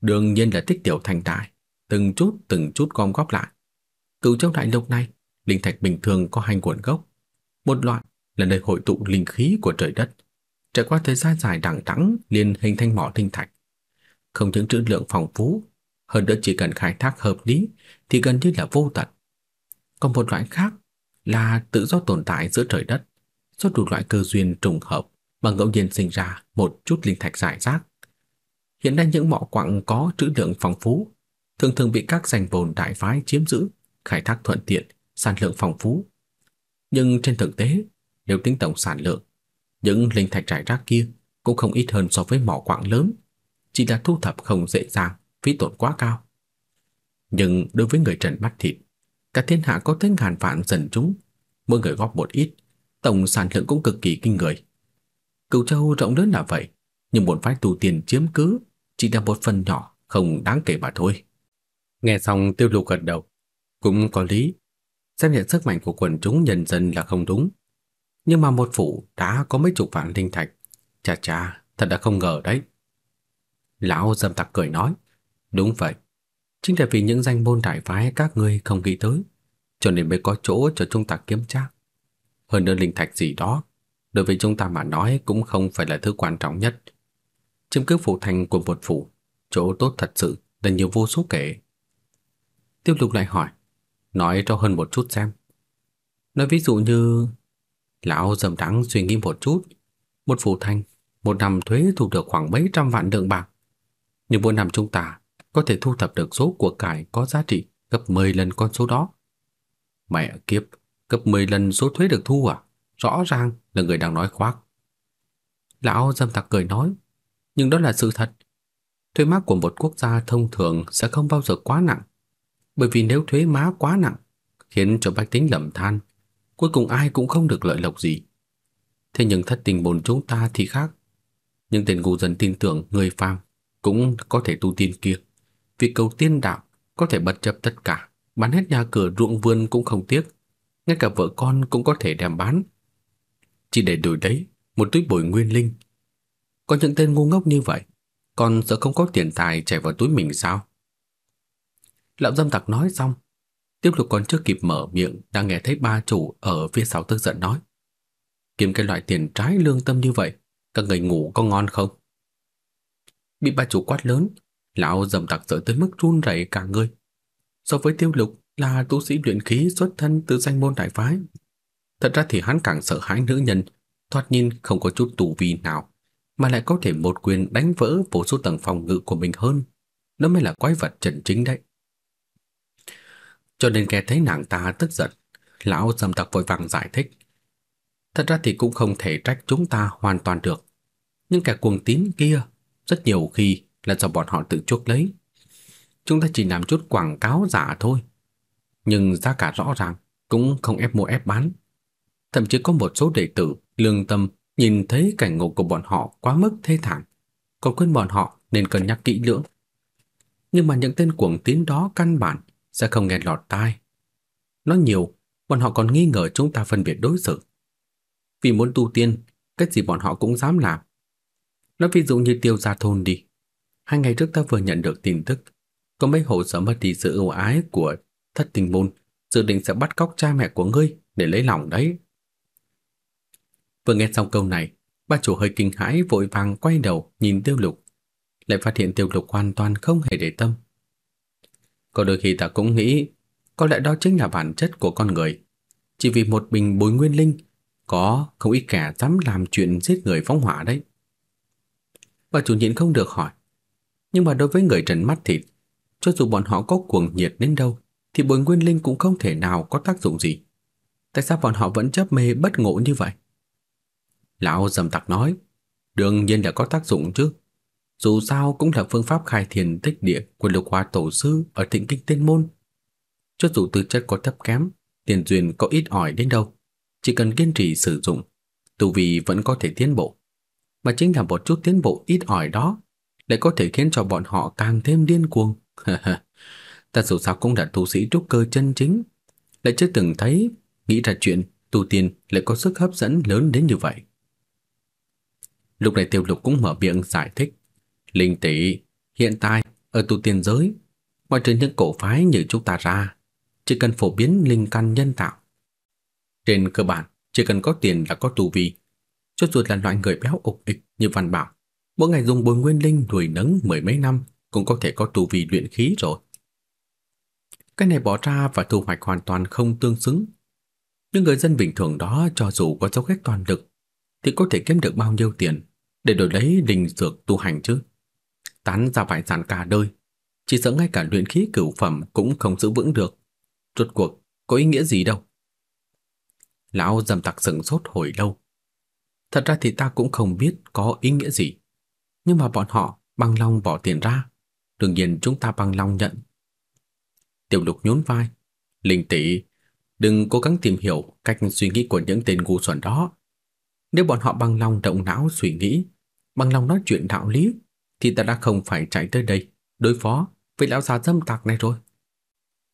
đương nhiên là tích tiểu thành đại, từng chút từng chút gom góp lại. Cửu Châu đại lục này, linh thạch bình thường có hai nguồn gốc, một loại là nơi hội tụ linh khí của trời đất, trải qua thời gian dài đằng đẵng liền hình thành mỏ tinh thạch, không những trữ lượng phong phú, hơn nữa chỉ cần khai thác hợp lý thì gần như là vô tận. Còn một loại khác là tự do tồn tại giữa trời đất, do đủ loại cơ duyên trùng hợp mà ngẫu nhiên sinh ra một chút linh thạch rải rác. Hiện nay những mỏ quặng có trữ lượng phong phú thường thường bị các danh vồn đại phái chiếm giữ, khai thác thuận tiện, sản lượng phong phú. Nhưng trên thực tế, nếu tính tổng sản lượng, những linh thạch rải rác kia cũng không ít hơn so với mỏ quặng lớn, chỉ là thu thập không dễ dàng, phí tổn quá cao. Nhưng đối với người trần mắt thịt, cả thiên hạ có tới ngàn vạn dân chúng, mỗi người góp một ít, tổng sản lượng cũng cực kỳ kinh người. Cửu Châu rộng lớn là vậy, nhưng một phái tu tiên chiếm cứ chỉ là một phần nhỏ không đáng kể mà thôi. Nghe xong Tiêu Lục gật đầu, cũng có lý, xem nhận sức mạnh của quần chúng nhân dân là không đúng. Nhưng mà một phủ đã có mấy chục vạn linh thạch, chà chà, thật là không ngờ đấy. Lão dâm tặc cười nói, đúng vậy, chính là vì những danh môn đại phái các ngươi không nghĩ tới, cho nên mới có chỗ cho chúng ta kiếm tra. Hơn nữa linh thạch gì đó, đối với chúng ta mà nói cũng không phải là thứ quan trọng nhất. Chiếm cứ phủ thành của một phủ, chỗ tốt thật sự là nhiều vô số kể. Tiêu Lục lại hỏi, nói cho hơn một chút xem. Nói ví dụ như... Lão dầm đáng suy nghĩ một chút. Một phủ thành, một năm thuế thu được khoảng mấy trăm vạn lượng bạc. Nhưng mỗi năm chúng ta có thể thu thập được số của cải có giá trị gấp mười lần con số đó. Mẹ kiếp, gấp mười lần số thuế được thu à? Rõ ràng là người đang nói khoác. Lão dâm tặc cười nói, nhưng đó là sự thật. Thuế má của một quốc gia thông thường sẽ không bao giờ quá nặng, bởi vì nếu thuế má quá nặng khiến cho bách tính lầm than, cuối cùng ai cũng không được lợi lộc gì. Thế nhưng thất tình môn chúng ta thì khác. Những tên ngu dân tin tưởng người phàm cũng có thể tu tiên kia, vì cầu tiên đạo có thể bất chấp tất cả, bán hết nhà cửa ruộng vườn cũng không tiếc, ngay cả vợ con cũng có thể đem bán, chỉ để đổi đấy một túi bồi nguyên linh. Có những tên ngu ngốc như vậy, còn sợ không có tiền tài chảy vào túi mình sao? Lão dâm tặc nói xong, Tiêu Lục còn chưa kịp mở miệng đã nghe thấy ba chủ ở phía sau tức giận nói, kiếm cái loại tiền trái lương tâm như vậy, các người ngủ có ngon không? Bị ba chủ quát lớn, lão dâm tặc sợ tới mức run rẩy cả người. So với Tiêu Lục là tu sĩ luyện khí xuất thân từ danh môn đại phái, thật ra thì hắn càng sợ hãi nữ nhân thoạt nhìn không có chút tu vi nào mà lại có thể một quyền đánh vỡ vô số tầng phòng ngự của mình hơn. Nó mới là quái vật chân chính đấy. Cho nên nghe thấy nàng ta tức giận, lão dâm tặc vội vàng giải thích, thật ra thì cũng không thể trách chúng ta hoàn toàn được. Nhưng kẻ cuồng tín kia rất nhiều khi là do bọn họ tự chuốc lấy. Chúng ta chỉ làm chút quảng cáo giả thôi, nhưng giá cả rõ ràng cũng không ép mua ép bán. Thậm chí có một số đệ tử lương tâm nhìn thấy cảnh ngộ của bọn họ quá mức thê thảm, còn khuyên bọn họ nên cân nhắc kỹ lưỡng. Nhưng mà những tên cuồng tín đó căn bản sẽ không nghe lọt tai. Nói nhiều, bọn họ còn nghi ngờ chúng ta phân biệt đối xử. Vì muốn tu tiên, cái gì bọn họ cũng dám làm. Nói ví dụ như Tiêu gia thôn đi. Hai ngày trước ta vừa nhận được tin tức, có mấy hộ sở mất đi sự ưu ái của thất tình môn, dự định sẽ bắt cóc cha mẹ của ngươi để lấy lòng đấy. Vừa nghe xong câu này, ba chủ hơi kinh hãi vội vàng quay đầu nhìn Tiêu Lục, lại phát hiện Tiêu Lục hoàn toàn không hề để tâm. Có đôi khi ta cũng nghĩ, có lẽ đó chính là bản chất của con người. Chỉ vì một bình bối nguyên linh, có không ít kẻ dám làm chuyện giết người phóng hỏa đấy. Bà chủ nhịn không được hỏi, nhưng mà đối với người trần mắt thịt, cho dù bọn họ có cuồng nhiệt đến đâu thì bối nguyên linh cũng không thể nào có tác dụng gì. Tại sao bọn họ vẫn chấp mê bất ngộ như vậy? Lão dầm tặc nói, đương nhiên là có tác dụng chứ. Dù sao cũng là phương pháp khai thiên tích địa của Lục Hoa tổ sư ở Thịnh Kinh Tiên Môn. Cho dù tư chất có thấp kém, tiền duyên có ít ỏi đến đâu, chỉ cần kiên trì sử dụng, tu vi vẫn có thể tiến bộ. Mà chính là một chút tiến bộ ít ỏi đó lại có thể khiến cho bọn họ càng thêm điên cuồng. Ta dù sao cũng là tu sĩ trúc cơ chân chính, lại chưa từng thấy nghĩ ra chuyện tu tiên lại có sức hấp dẫn lớn đến như vậy. Lúc này Tiêu Lục cũng mở miệng giải thích. Linh tỷ, hiện tại ở tu tiên giới, ngoài trừ những cổ phái như chúng ta ra, chỉ cần phổ biến linh căn nhân tạo, trên cơ bản chỉ cần có tiền là có tu vi. Cho dù là loại người béo ục ịch như Văn Bảo, mỗi ngày dùng bồi nguyên linh nuôi nấng mười mấy năm cũng có thể có tu vi luyện khí rồi. Cái này bỏ ra và thu hoạch hoàn toàn không tương xứng. Những người dân bình thường đó cho dù có dốc hết toàn lực thì có thể kiếm được bao nhiêu tiền để đổi lấy linh dược tu hành chứ? Tán ra vài sản cả đời, chỉ sợ ngay cả luyện khí cửu phẩm cũng không giữ vững được. Rốt cuộc có ý nghĩa gì đâu? Lão Dầm Tặc sững sốt hồi lâu. Thật ra thì ta cũng không biết có ý nghĩa gì, nhưng mà bọn họ bằng lòng bỏ tiền ra, đương nhiên chúng ta bằng lòng nhận. Tiêu Lục nhún vai. Linh tỷ, đừng cố gắng tìm hiểu cách suy nghĩ của những tên ngu xuẩn đó. Nếu bọn họ bằng lòng động não suy nghĩ, bằng lòng nói chuyện đạo lý, thì ta đã không phải chạy tới đây đối phó với lão già Dâm Tặc này rồi.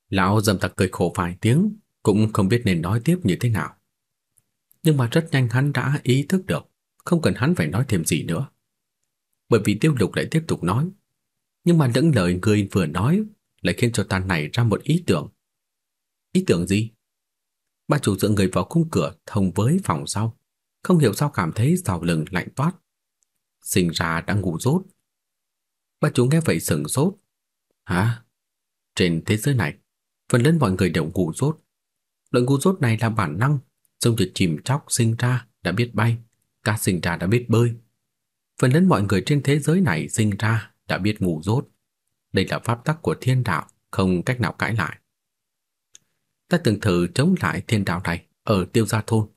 Lão Dâm Tặc cười khổ vài tiếng, cũng không biết nên nói tiếp như thế nào. Nhưng mà rất nhanh hắn đã ý thức được, không cần hắn phải nói thêm gì nữa. Bởi vì Tiêu Lục lại tiếp tục nói, nhưng mà những lời người vừa nói lại khiến cho ta nảy ra một ý tưởng. Ý tưởng gì? Ba chủ dựa người vào khung cửa thông với phòng sau, không hiểu sao cảm thấy sau lưng lạnh toát. Sinh ra đã ngủ dốt. Ba chủ nghe vậy sửng sốt. Hả? Trên thế giới này, phần lớn mọi người đều ngu dốt. Loại ngu dốt này là bản năng, giống như chim chóc sinh ra đã biết bay, cá sinh ra đã biết bơi. Phần lớn mọi người trên thế giới này sinh ra đã biết ngu dốt. Đây là pháp tắc của thiên đạo, không cách nào cãi lại. Ta từng thử chống lại thiên đạo này ở Tiêu Gia Thôn.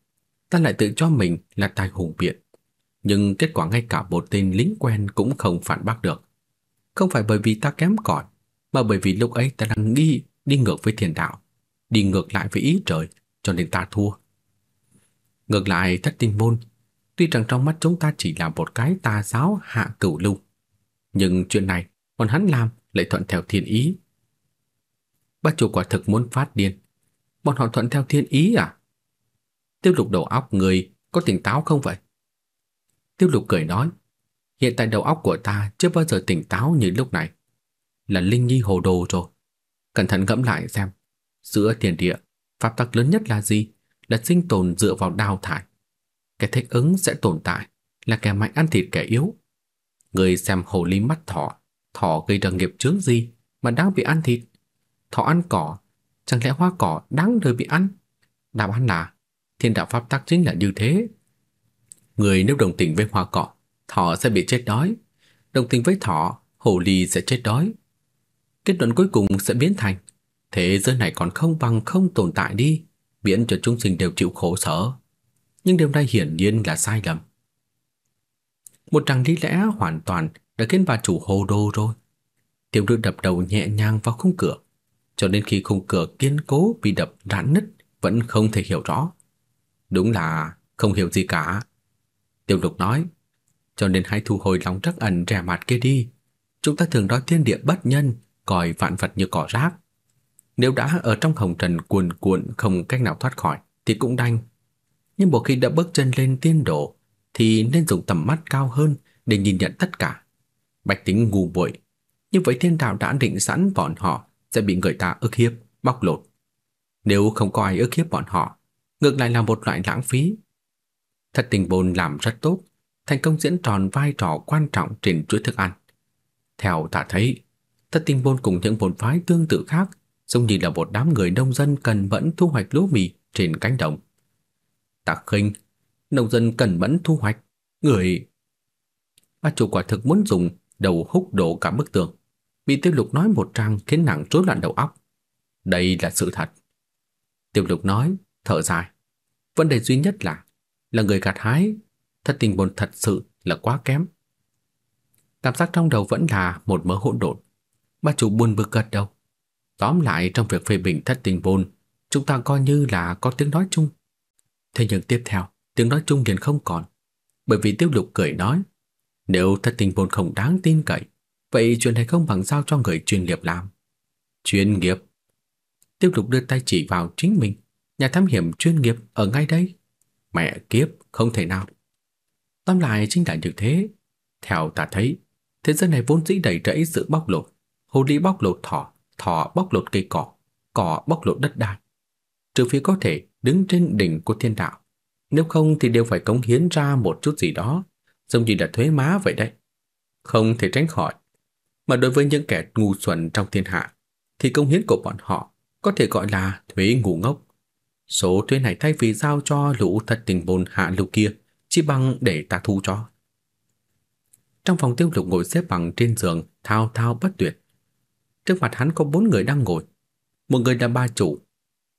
Ta lại tự cho mình là tài hùng biện, nhưng kết quả ngay cả một tên lính quen cũng không phản bác được. Không phải bởi vì ta kém cỏi, mà bởi vì lúc ấy ta đang đi đi ngược với thiên đạo, đi ngược lại với ý trời, cho nên ta thua. Ngược lại Thất Tình Môn, tuy rằng trong mắt chúng ta chỉ là một cái tà giáo hạ cửu lưu, nhưng chuyện này còn hắn làm lại thuận theo thiên ý. Ba chủ quả thực muốn phát điên. Bọn họ thuận theo thiên ý à? Tiêu Lục, đầu óc người có tỉnh táo không vậy? Tiêu Lục cười nói, hiện tại đầu óc của ta chưa bao giờ tỉnh táo như lúc này. Là Linh Nhi hồ đồ rồi. Cẩn thận ngẫm lại xem, giữa thiên địa, pháp tắc lớn nhất là gì? Là sinh tồn dựa vào đào thải. Kẻ thích ứng sẽ tồn tại, là kẻ mạnh ăn thịt kẻ yếu. Người xem hồ ly mắt thỏ, thỏ gây ra nghiệp chướng gì mà đáng bị ăn thịt? Thỏ ăn cỏ, chẳng lẽ hoa cỏ đáng đời bị ăn? Đáp án là thiên đạo pháp tắc chính là như thế. Người nếu đồng tình với hoa cỏ, thỏ sẽ bị chết đói. Đồng tình với thỏ, hồ ly sẽ chết đói. Kết luận cuối cùng sẽ biến thành thế giới này còn không bằng không tồn tại đi, miễn cho chúng sinh đều chịu khổ sở. Nhưng điều này hiển nhiên là sai lầm. Một tràng lý lẽ hoàn toàn đã khiến bà chủ hồ đồ rồi. Tiểu Nữ đập đầu nhẹ nhàng vào khung cửa, cho đến khi khung cửa kiên cố bị đập rạn nứt vẫn không thể hiểu rõ. Đúng là không hiểu gì cả. Tiêu Lục nói, cho nên hãy thu hồi lòng trắc ẩn rẻ mạt kia đi. Chúng ta thường nói thiên địa bất nhân, coi vạn vật như cỏ rác. Nếu đã ở trong hồng trần cuồn cuộn không cách nào thoát khỏi thì cũng đành. Nhưng một khi đã bước chân lên tiên độ thì nên dùng tầm mắt cao hơn để nhìn nhận tất cả. Bạch tính ngu muội, như vậy thiên đạo đã định sẵn bọn họ sẽ bị người ta ức hiếp, bóc lột. Nếu không có ai ức hiếp bọn họ, ngược lại là một loại lãng phí. Thật Tình Bồn làm rất tốt, thành công diễn tròn vai trò quan trọng trên chuỗi thức ăn. Theo ta thấy, Thật Tình Bồn cùng những bồn phái tương tự khác giống như là một đám người nông dân cần mẫn thu hoạch lúa mì trên cánh đồng. Ta khinh, nông dân cần mẫn thu hoạch, người... Ba chủ quả thực muốn dùng đầu húc đổ cả bức tường. Bị Tiêu Lục nói một tràng khiến nàng rối loạn đầu óc. Đây là sự thật. Tiêu Lục nói, thở dài. Vấn đề duy nhất là là người gặt hái. Thật Tình Môn thật sự là quá kém. Cảm giác trong đầu vẫn là một mớ hỗn độn. Bà chủ buồn bực gật đầu. Tóm lại trong việc phê bình Thất Tình Môn, chúng ta coi như là có tiếng nói chung. Thế nhưng tiếp theo, tiếng nói chung liền không còn. Bởi vì Tiêu Lục cười nói, Nếu Thất Tình Môn không đáng tin cậy, vậy chuyện này không bằng giao cho người chuyên nghiệp làm. Chuyên nghiệp? Tiêu Lục đưa tay chỉ vào chính mình. Nhà thám hiểm chuyên nghiệp ở ngay đây. Mẹ kiếp, không thể nào. Tóm lại chính là như thế. Theo ta thấy, thế giới này vốn dĩ đầy rẫy sự bóc lột. Hồ ly bóc lột thỏ, thỏ bóc lột cây cỏ, cỏ bóc lột đất đai. Trừ phi có thể đứng trên đỉnh của thiên đạo, nếu không thì đều phải cống hiến ra một chút gì đó, giống như là thuế má vậy đấy. Không thể tránh khỏi. Mà đối với những kẻ ngu xuẩn trong thiên hạ, thì cống hiến của bọn họ có thể gọi là thuế ngu ngốc. Số thuế này thay vì giao cho lũ Thất Tình Môn hạ lưu kia, chỉ bằng để ta thu cho. Trong phòng, Tiêu Lục ngồi xếp bằng trên giường, thao thao bất tuyệt. Trước mặt hắn có bốn người đang ngồi. Một người là bà chủ,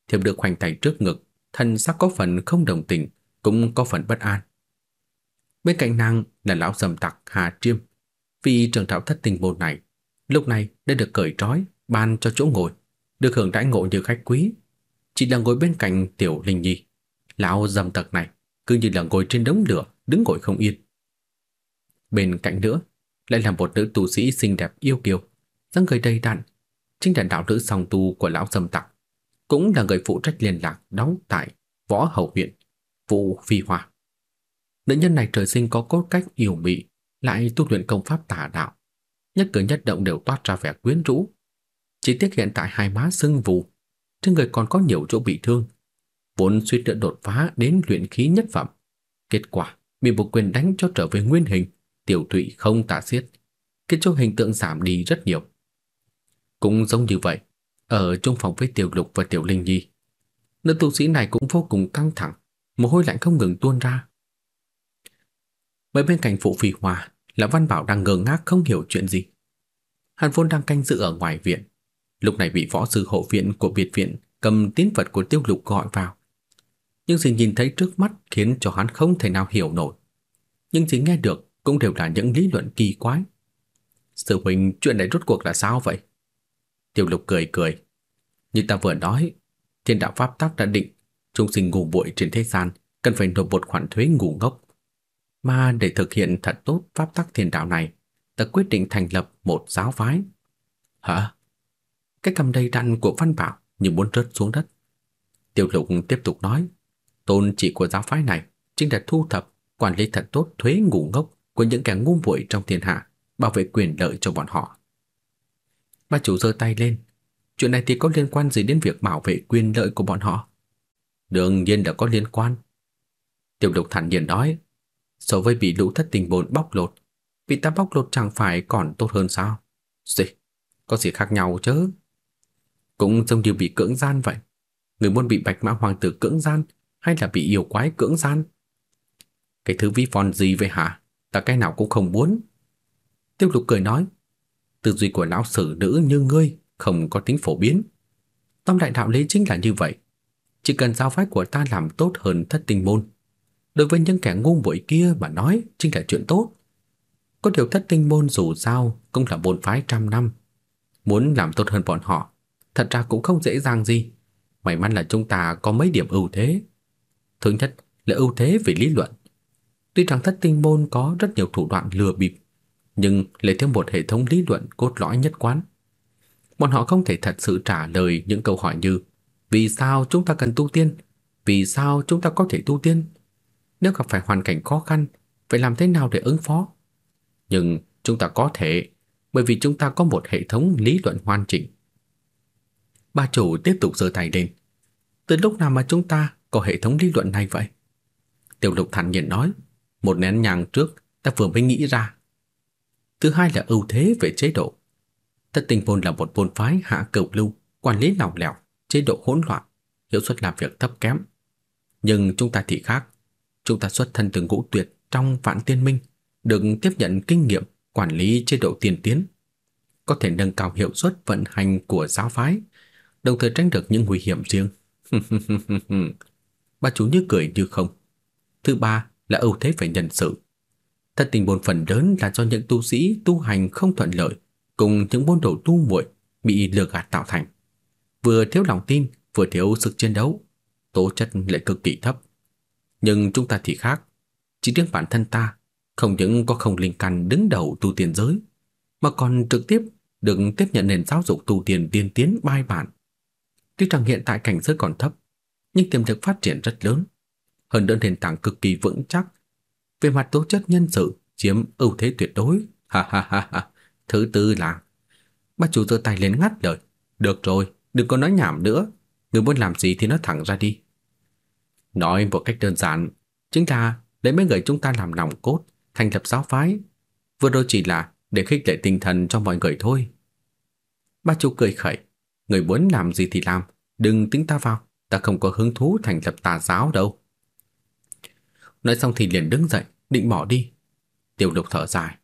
thiệp được khoanh tay trước ngực, thân sắc có phần không đồng tình, cũng có phần bất an. Bên cạnh nàng là lão sầm tặc Hà Triêm, vì trưởng thảo Thất Tình Môn này, lúc này đã được cởi trói, ban cho chỗ ngồi, được hưởng đãi ngộ như khách quý. Chỉ là ngồi bên cạnh Tiểu Linh Nhi, lão sầm tặc này cứ như là ngồi trên đống lửa, đứng ngồi không yên. Bên cạnh nữa lại là một nữ tu sĩ xinh đẹp yêu kiều, dáng người đầy đặn, chính là đạo nữ song tu của lão sầm tặc, cũng là người phụ trách liên lạc đóng tại Võ Hậu huyện, Vụ Phi Hòa. Nữ nhân này trời sinh có cốt cách yêu mị, lại tu luyện công pháp tà đạo, nhất cử nhất động đều toát ra vẻ quyến rũ. Chỉ tiếc hiện tại hai má sưng vù, trên người còn có nhiều chỗ bị thương, vốn suýt nữa đột phá đến luyện khí nhất phẩm, kết quả bị một quyền đánh cho trở về nguyên hình, tiểu thụy không tả xiết, khiến cho hình tượng giảm đi rất nhiều. Cũng giống như vậy, ở trong phòng với Tiêu Lục và Tiểu Linh Nhi, nữ tu sĩ này cũng vô cùng căng thẳng, mồ hôi lạnh không ngừng tuôn ra. Bởi bên cạnh Vụ Phi Hòa là Văn Bảo đang ngơ ngác không hiểu chuyện gì. Hắn vốn đang canh giữ ở ngoài viện, lúc này bị võ sư hộ viện của biệt viện cầm tín vật của Tiêu Lục gọi vào. Những gì nhìn thấy trước mắt khiến cho hắn không thể nào hiểu nổi, nhưng chỉ nghe được cũng đều là những lý luận kỳ quái. Sư huynh, chuyện này rốt cuộc là sao vậy? Tiêu Lục cười cười. Như ta vừa nói, thiên đạo pháp tắc đã định, chúng sinh ngu muội trên thế gian cần phải nộp một khoản thuế ngu ngốc. Mà để thực hiện thật tốt pháp tắc thiên đạo này, ta quyết định thành lập một giáo phái. Hả? Cái cằm đầy đặn của Văn Bảo như muốn rớt xuống đất. Tiêu Lục tiếp tục nói, tôn chỉ của giáo phái này chính là thu thập, quản lý thật tốt thuế ngu ngốc của những kẻ ngu muội trong thiên hạ, bảo vệ quyền lợi cho bọn họ. Bà chủ giơ tay lên. Chuyện này thì có liên quan gì đến việc bảo vệ quyền lợi của bọn họ? Đương nhiên đã có liên quan. Tiêu Lục thản nhiên nói, so với bị lũ Thất Tình Môn bóc lột, bị ta bóc lột chẳng phải còn tốt hơn sao? Gì? Có gì khác nhau chứ? Cũng giống như bị cưỡng gian vậy. Người muốn bị Bạch Mã Hoàng tử cưỡng gian hay là bị yêu quái cưỡng gian? Cái thứ vi phòn gì vậy hả? Ta cái nào cũng không muốn. Tiêu Lục cười nói, tư duy của lão sử nữ như ngươi không có tính phổ biến. Tâm đại đạo lý chính là như vậy. Chỉ cần giáo phái của ta làm tốt hơn Thất Tình Môn, đối với những kẻ ngu muội kia mà nói chính là chuyện tốt. Có điều Thất Tình Môn dù sao cũng là môn phái trăm năm, muốn làm tốt hơn bọn họ thật ra cũng không dễ dàng gì. May mắn là chúng ta có mấy điểm ưu thế. Thứ nhất là ưu thế về lý luận. Tuy rằng Thất Tình Môn có rất nhiều thủ đoạn lừa bịp, nhưng lại thiếu một hệ thống lý luận cốt lõi nhất quán. Bọn họ không thể thật sự trả lời những câu hỏi như vì sao chúng ta cần tu tiên, vì sao chúng ta có thể tu tiên, nếu gặp phải hoàn cảnh khó khăn phải làm thế nào để ứng phó. Nhưng chúng ta có thể, bởi vì chúng ta có một hệ thống lý luận hoàn chỉnh. Bà chủ tiếp tục giơ tay lên. Từ lúc nào mà chúng ta có hệ thống lý luận này vậy? Tiêu Lục thản nhiên nói, một nén nhàng trước ta vừa mới nghĩ ra. Thứ hai là ưu thế về chế độ. Thất Tình Môn là một môn phái hạ cửu lưu, quản lý lỏng lẻo, chế độ hỗn loạn, hiệu suất làm việc thấp kém. Nhưng chúng ta thì khác. Chúng ta xuất thân từ ngũ tuyệt trong Vạn Tiên Minh, được tiếp nhận kinh nghiệm quản lý chế độ tiên tiến, có thể nâng cao hiệu suất vận hành của giáo phái, đồng thời tránh được những nguy hiểm riêng. Bà chủ như cười như không. Thứ ba là ưu thế về nhân sự. Thất Tình Môn phần lớn là do những tu sĩ tu hành không thuận lợi cùng những môn đồ tu muội bị lừa gạt tạo thành. Vừa thiếu lòng tin, vừa thiếu sức chiến đấu, tố chất lại cực kỳ thấp. Nhưng chúng ta thì khác. Chỉ riêng bản thân ta không những có không linh căn đứng đầu tu tiên giới, mà còn trực tiếp được tiếp nhận nền giáo dục tu tiên tiên tiến bài bản. Tuy rằng hiện tại cảnh giới còn thấp, nhưng tiềm lực phát triển rất lớn, hơn nữa nền tảng cực kỳ vững chắc, về mặt tố chất nhân sự chiếm ưu thế tuyệt đối. Ha ha ha ha. Thứ tư là bà chủ giơ tay lên ngắt lời. Được rồi, đừng có nói nhảm nữa, người muốn làm gì thì nói thẳng ra đi. Nói một cách đơn giản, chính là để mấy người chúng ta làm nòng cốt, thành lập giáo phái. Vừa rồi chỉ là để khích lệ tinh thần cho mọi người thôi. Bà chủ cười khẩy. Người muốn làm gì thì làm, đừng tính ta vào, ta không có hứng thú thành lập tà giáo đâu. Nói xong thì liền đứng dậy, định bỏ đi. Tiêu Lục thở dài.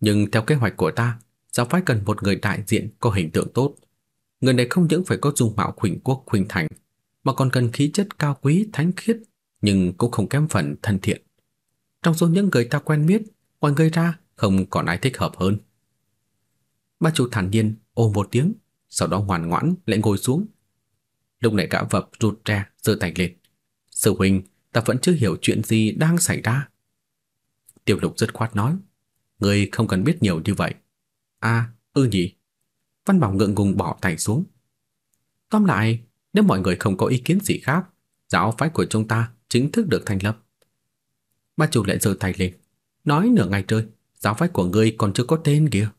Nhưng theo kế hoạch của ta, giáo phái cần một người đại diện có hình tượng tốt. Người này không những phải có dung mạo khuynh quốc khuynh thành, mà còn cần khí chất cao quý thánh khiết, nhưng cũng không kém phần thân thiện. Trong số những người ta quen biết, ngoài người ra không còn ai thích hợp hơn. Ba chủ thản nhiên ồ một tiếng, sau đó ngoan ngoãn lại ngồi xuống. Lúc này gã vập rụt rè giơ tay lên. Sư huynh, ta vẫn chưa hiểu chuyện gì đang xảy ra. Tiêu Lục dứt khoát nói. Người không cần biết nhiều như vậy. À, ư nhỉ? Văn Bảo ngượng ngùng bỏ tay xuống. Tóm lại, nếu mọi người không có ý kiến gì khác, giáo phái của chúng ta chính thức được thành lập. Ba chủ lại giơ tay lên. Nói nửa ngày trời, giáo phái của ngươi còn chưa có tên kìa.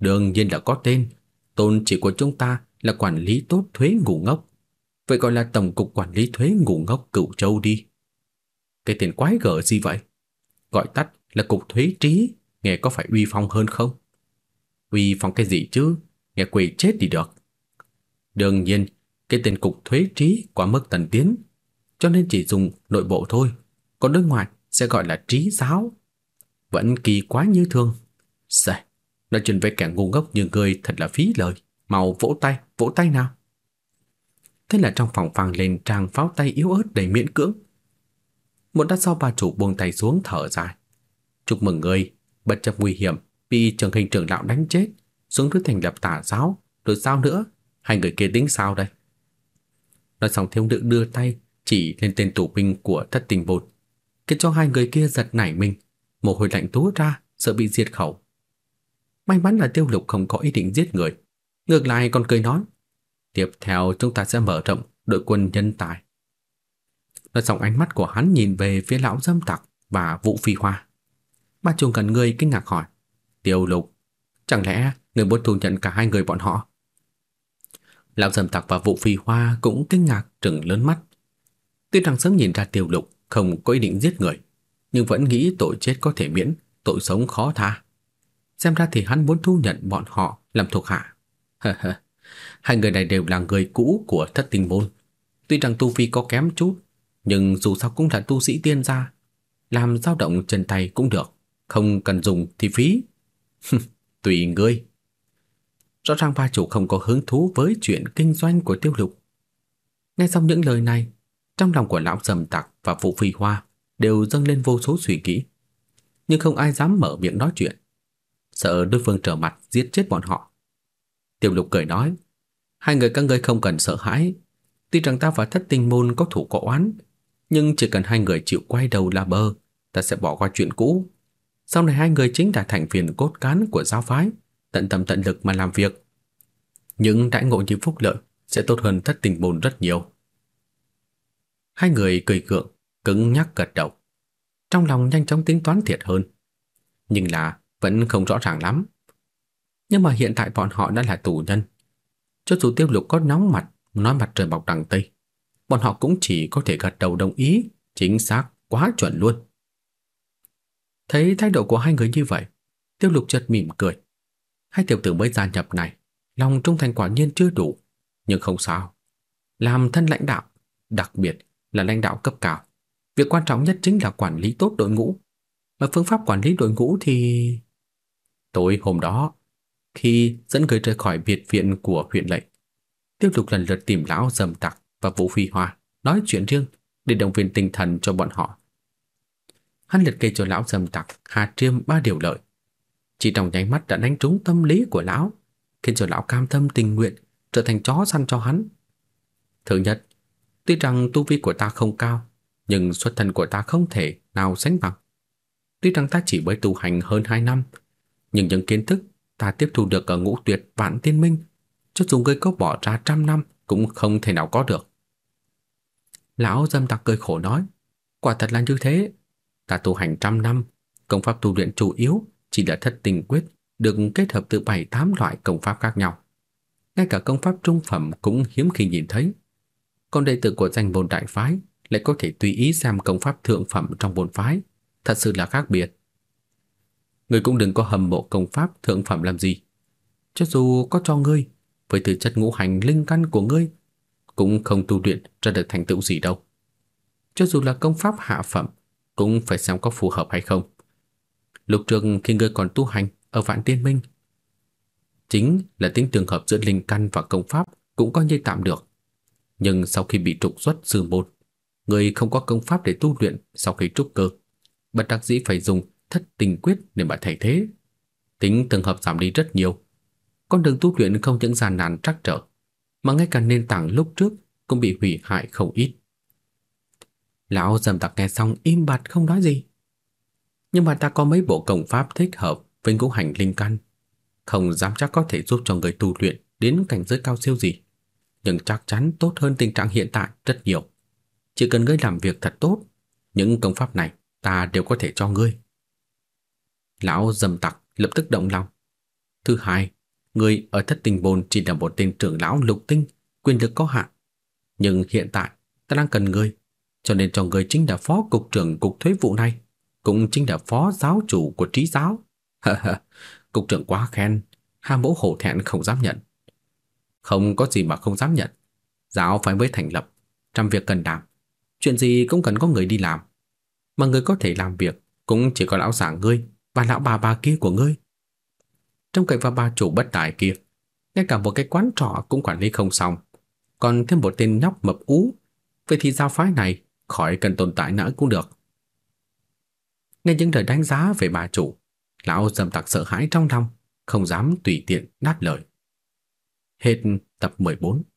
Đương nhiên là có tên. Tôn chỉ của chúng ta là quản lý tốt thuế ngủ ngốc. Vậy gọi là Tổng cục Quản lý Thuế Ngủ Ngốc Cửu Châu đi. Cái tên quái gở gì vậy? Gọi tắt là Cục Thuế Trí, nghe có phải uy phong hơn không? Uy phong cái gì chứ? Nghe quỷ chết đi được. Đương nhiên, cái tên Cục Thuế Trí quá mức tân tiến, cho nên chỉ dùng nội bộ thôi, còn đối ngoại sẽ gọi là Trí Giáo. Vẫn kỳ quá như thường. Xài, nói chuyện với kẻ ngu ngốc như người thật là phí lời. Mau vỗ tay, vỗ tay nào. Thế là trong phòng vang lên tràng pháo tay yếu ớt đầy miễn cưỡng. Một lát sau bà chủ buông tay xuống thở dài. Chúc mừng người, bất chấp nguy hiểm, bị trưởng hình trưởng lão đánh chết, xuống thứ thành lập tà giáo, rồi sao nữa, hai người kia tính sao đây? Nói xong thiếu nữ đưa tay chỉ lên tên tù binh của Thất Tình Môn, khiến cho hai người kia giật nảy mình, mồ hôi lạnh túa ra, sợ bị diệt khẩu. May mắn là Tiêu Lục không có ý định giết người, ngược lại còn cười nói. Tiếp theo chúng ta sẽ mở rộng đội quân nhân tài. Nói xong ánh mắt của hắn nhìn về phía lão dâm tặc và Vụ Phi Hòa. Ba chuông gần người kinh ngạc hỏi. Tiêu Lục, chẳng lẽ người muốn thu nhận cả hai người bọn họ? Lão dâm tặc và Vụ Phi Hòa cũng kinh ngạc trừng lớn mắt. Tuy rằng sớm nhìn ra Tiêu Lục không có ý định giết người, nhưng vẫn nghĩ tội chết có thể miễn, tội sống khó tha. Xem ra thì hắn muốn thu nhận bọn họ làm thuộc hạ. Hơ hơ. Hai người này đều là người cũ của Thất Tình Môn. Tuy rằng tu vi có kém chút, nhưng dù sao cũng là tu sĩ tiên gia, làm dao động chân tay cũng được, không cần dùng thì phí. Tùy ngươi. Rõ ràng ba chủ không có hứng thú với chuyện kinh doanh của Tiêu Lục. Nghe xong những lời này, trong lòng của lão dầm tặc và Vụ Phi Hoa đều dâng lên vô số suy nghĩ, nhưng không ai dám mở miệng nói chuyện, sợ đối phương trở mặt giết chết bọn họ. Tiêu Lục cười nói. Hai người các ngươi không cần sợ hãi. Tuy rằng ta và Thất Tình Môn có thủ có oán, nhưng chỉ cần hai người chịu quay đầu là bờ, ta sẽ bỏ qua chuyện cũ. Sau này hai người chính là thành viên cốt cán của giáo phái, tận tâm tận lực mà làm việc. Những đãi ngộ như phúc lợi sẽ tốt hơn Thất Tình Môn rất nhiều. Hai người cười gượng, cứng nhắc gật đầu. Trong lòng nhanh chóng tính toán thiệt hơn, nhưng là vẫn không rõ ràng lắm. Nhưng mà hiện tại bọn họ đã là tù nhân, cho dù Tiêu Lục có nóng mặt nói mặt trời mọc đằng tây, bọn họ cũng chỉ có thể gật đầu đồng ý. Chính xác, quá chuẩn luôn. Thấy thái độ của hai người như vậy, Tiêu Lục chợt mỉm cười. Hai tiểu tử mới gia nhập này, lòng trung thành quả nhiên chưa đủ, nhưng không sao. Làm thân lãnh đạo, đặc biệt là lãnh đạo cấp cao, việc quan trọng nhất chính là quản lý tốt đội ngũ. Mà phương pháp quản lý đội ngũ thì... Tối hôm đó, khi dẫn người rời khỏi biệt viện của huyện lệnh, Tiêu Lục lần lượt tìm lão dầm tặc và Vũ Phi Hòa nói chuyện riêng để động viên tinh thần cho bọn họ. Hắn liệt kê cho lão dầm tặc Hà Triêm ba điều lợi, chỉ trong nháy mắt đã đánh trúng tâm lý của lão, khiến cho lão cam tâm tình nguyện trở thành chó săn cho hắn. Thứ nhất, tuy rằng tu vi của ta không cao, nhưng xuất thân của ta không thể nào sánh bằng. Tuy rằng ta chỉ mới tu hành hơn hai năm, nhưng những kiến thức ta tiếp thu được ở Ngũ Tuyệt Vạn Tiên Minh, cho dù ngươi có bỏ ra trăm năm cũng không thể nào có được. Lão Dâm Tặc cười khổ nói, quả thật là như thế. Ta tu hành trăm năm, công pháp tu luyện chủ yếu chỉ là Thất Tình Quyết, được kết hợp từ bảy tám loại công pháp khác nhau. Ngay cả công pháp trung phẩm cũng hiếm khi nhìn thấy. Còn đệ tử của danh môn đại phái lại có thể tùy ý xem công pháp thượng phẩm trong môn phái, thật sự là khác biệt. Ngươi cũng đừng có hâm mộ công pháp thượng phẩm làm gì. Cho dù có cho ngươi, với tư chất ngũ hành linh căn của ngươi, cũng không tu luyện ra được thành tựu gì đâu. Cho dù là công pháp hạ phẩm, cũng phải xem có phù hợp hay không. Lục trường khi ngươi còn tu hành ở Vạn Tiên Minh, chính là tính trường hợp giữa linh căn và công pháp cũng coi như tạm được. Nhưng sau khi bị trục xuất sư môn, ngươi không có công pháp để tu luyện sau khi trúc cơ, bất đắc dĩ phải dùng Thất Tình Quyết để mà thay thế. Tính trường hợp giảm đi rất nhiều. Con đường tu luyện không những gian nan trắc trở, mà ngay cả nền tảng lúc trước cũng bị hủy hại không ít. Lão Dâm Tặc nghe xong im bặt không nói gì. Nhưng mà ta có mấy bộ công pháp thích hợp với ngũ hành linh căn, không dám chắc có thể giúp cho người tu luyện đến cảnh giới cao siêu gì, nhưng chắc chắn tốt hơn tình trạng hiện tại rất nhiều. Chỉ cần ngươi làm việc thật tốt, những công pháp này ta đều có thể cho ngươi. Lão Dâm Tặc lập tức động lòng. Thứ hai, ngươi ở Thất Tình Môn chỉ là một tên trưởng lão lục tinh, quyền lực có hạn. Nhưng hiện tại ta đang cần ngươi, cho nên cho ngươi chính là phó cục trưởng cục thuế vụ này, cũng chính là phó giáo chủ của Trí Giáo. Cục trưởng quá khen, Hà Mẫu hổ thẹn không dám nhận. Không có gì mà không dám nhận. Giáo phái mới thành lập, trăm việc cần làm, chuyện gì cũng cần có người đi làm. Mà người có thể làm việc cũng chỉ có lão giả ngươi và lão bà bà kia của ngươi. Trong cạnh và bà chủ bất tài kia, ngay cả một cái quán trọ cũng quản lý không xong, còn thêm một tên nhóc mập ú, vậy thì giáo phái này khỏi cần tồn tại nữa cũng được. Nghe những lời đánh giá về bà chủ, lão Dâm Tặc sợ hãi trong lòng, không dám tùy tiện đáp lời. Hết tập mười bốn.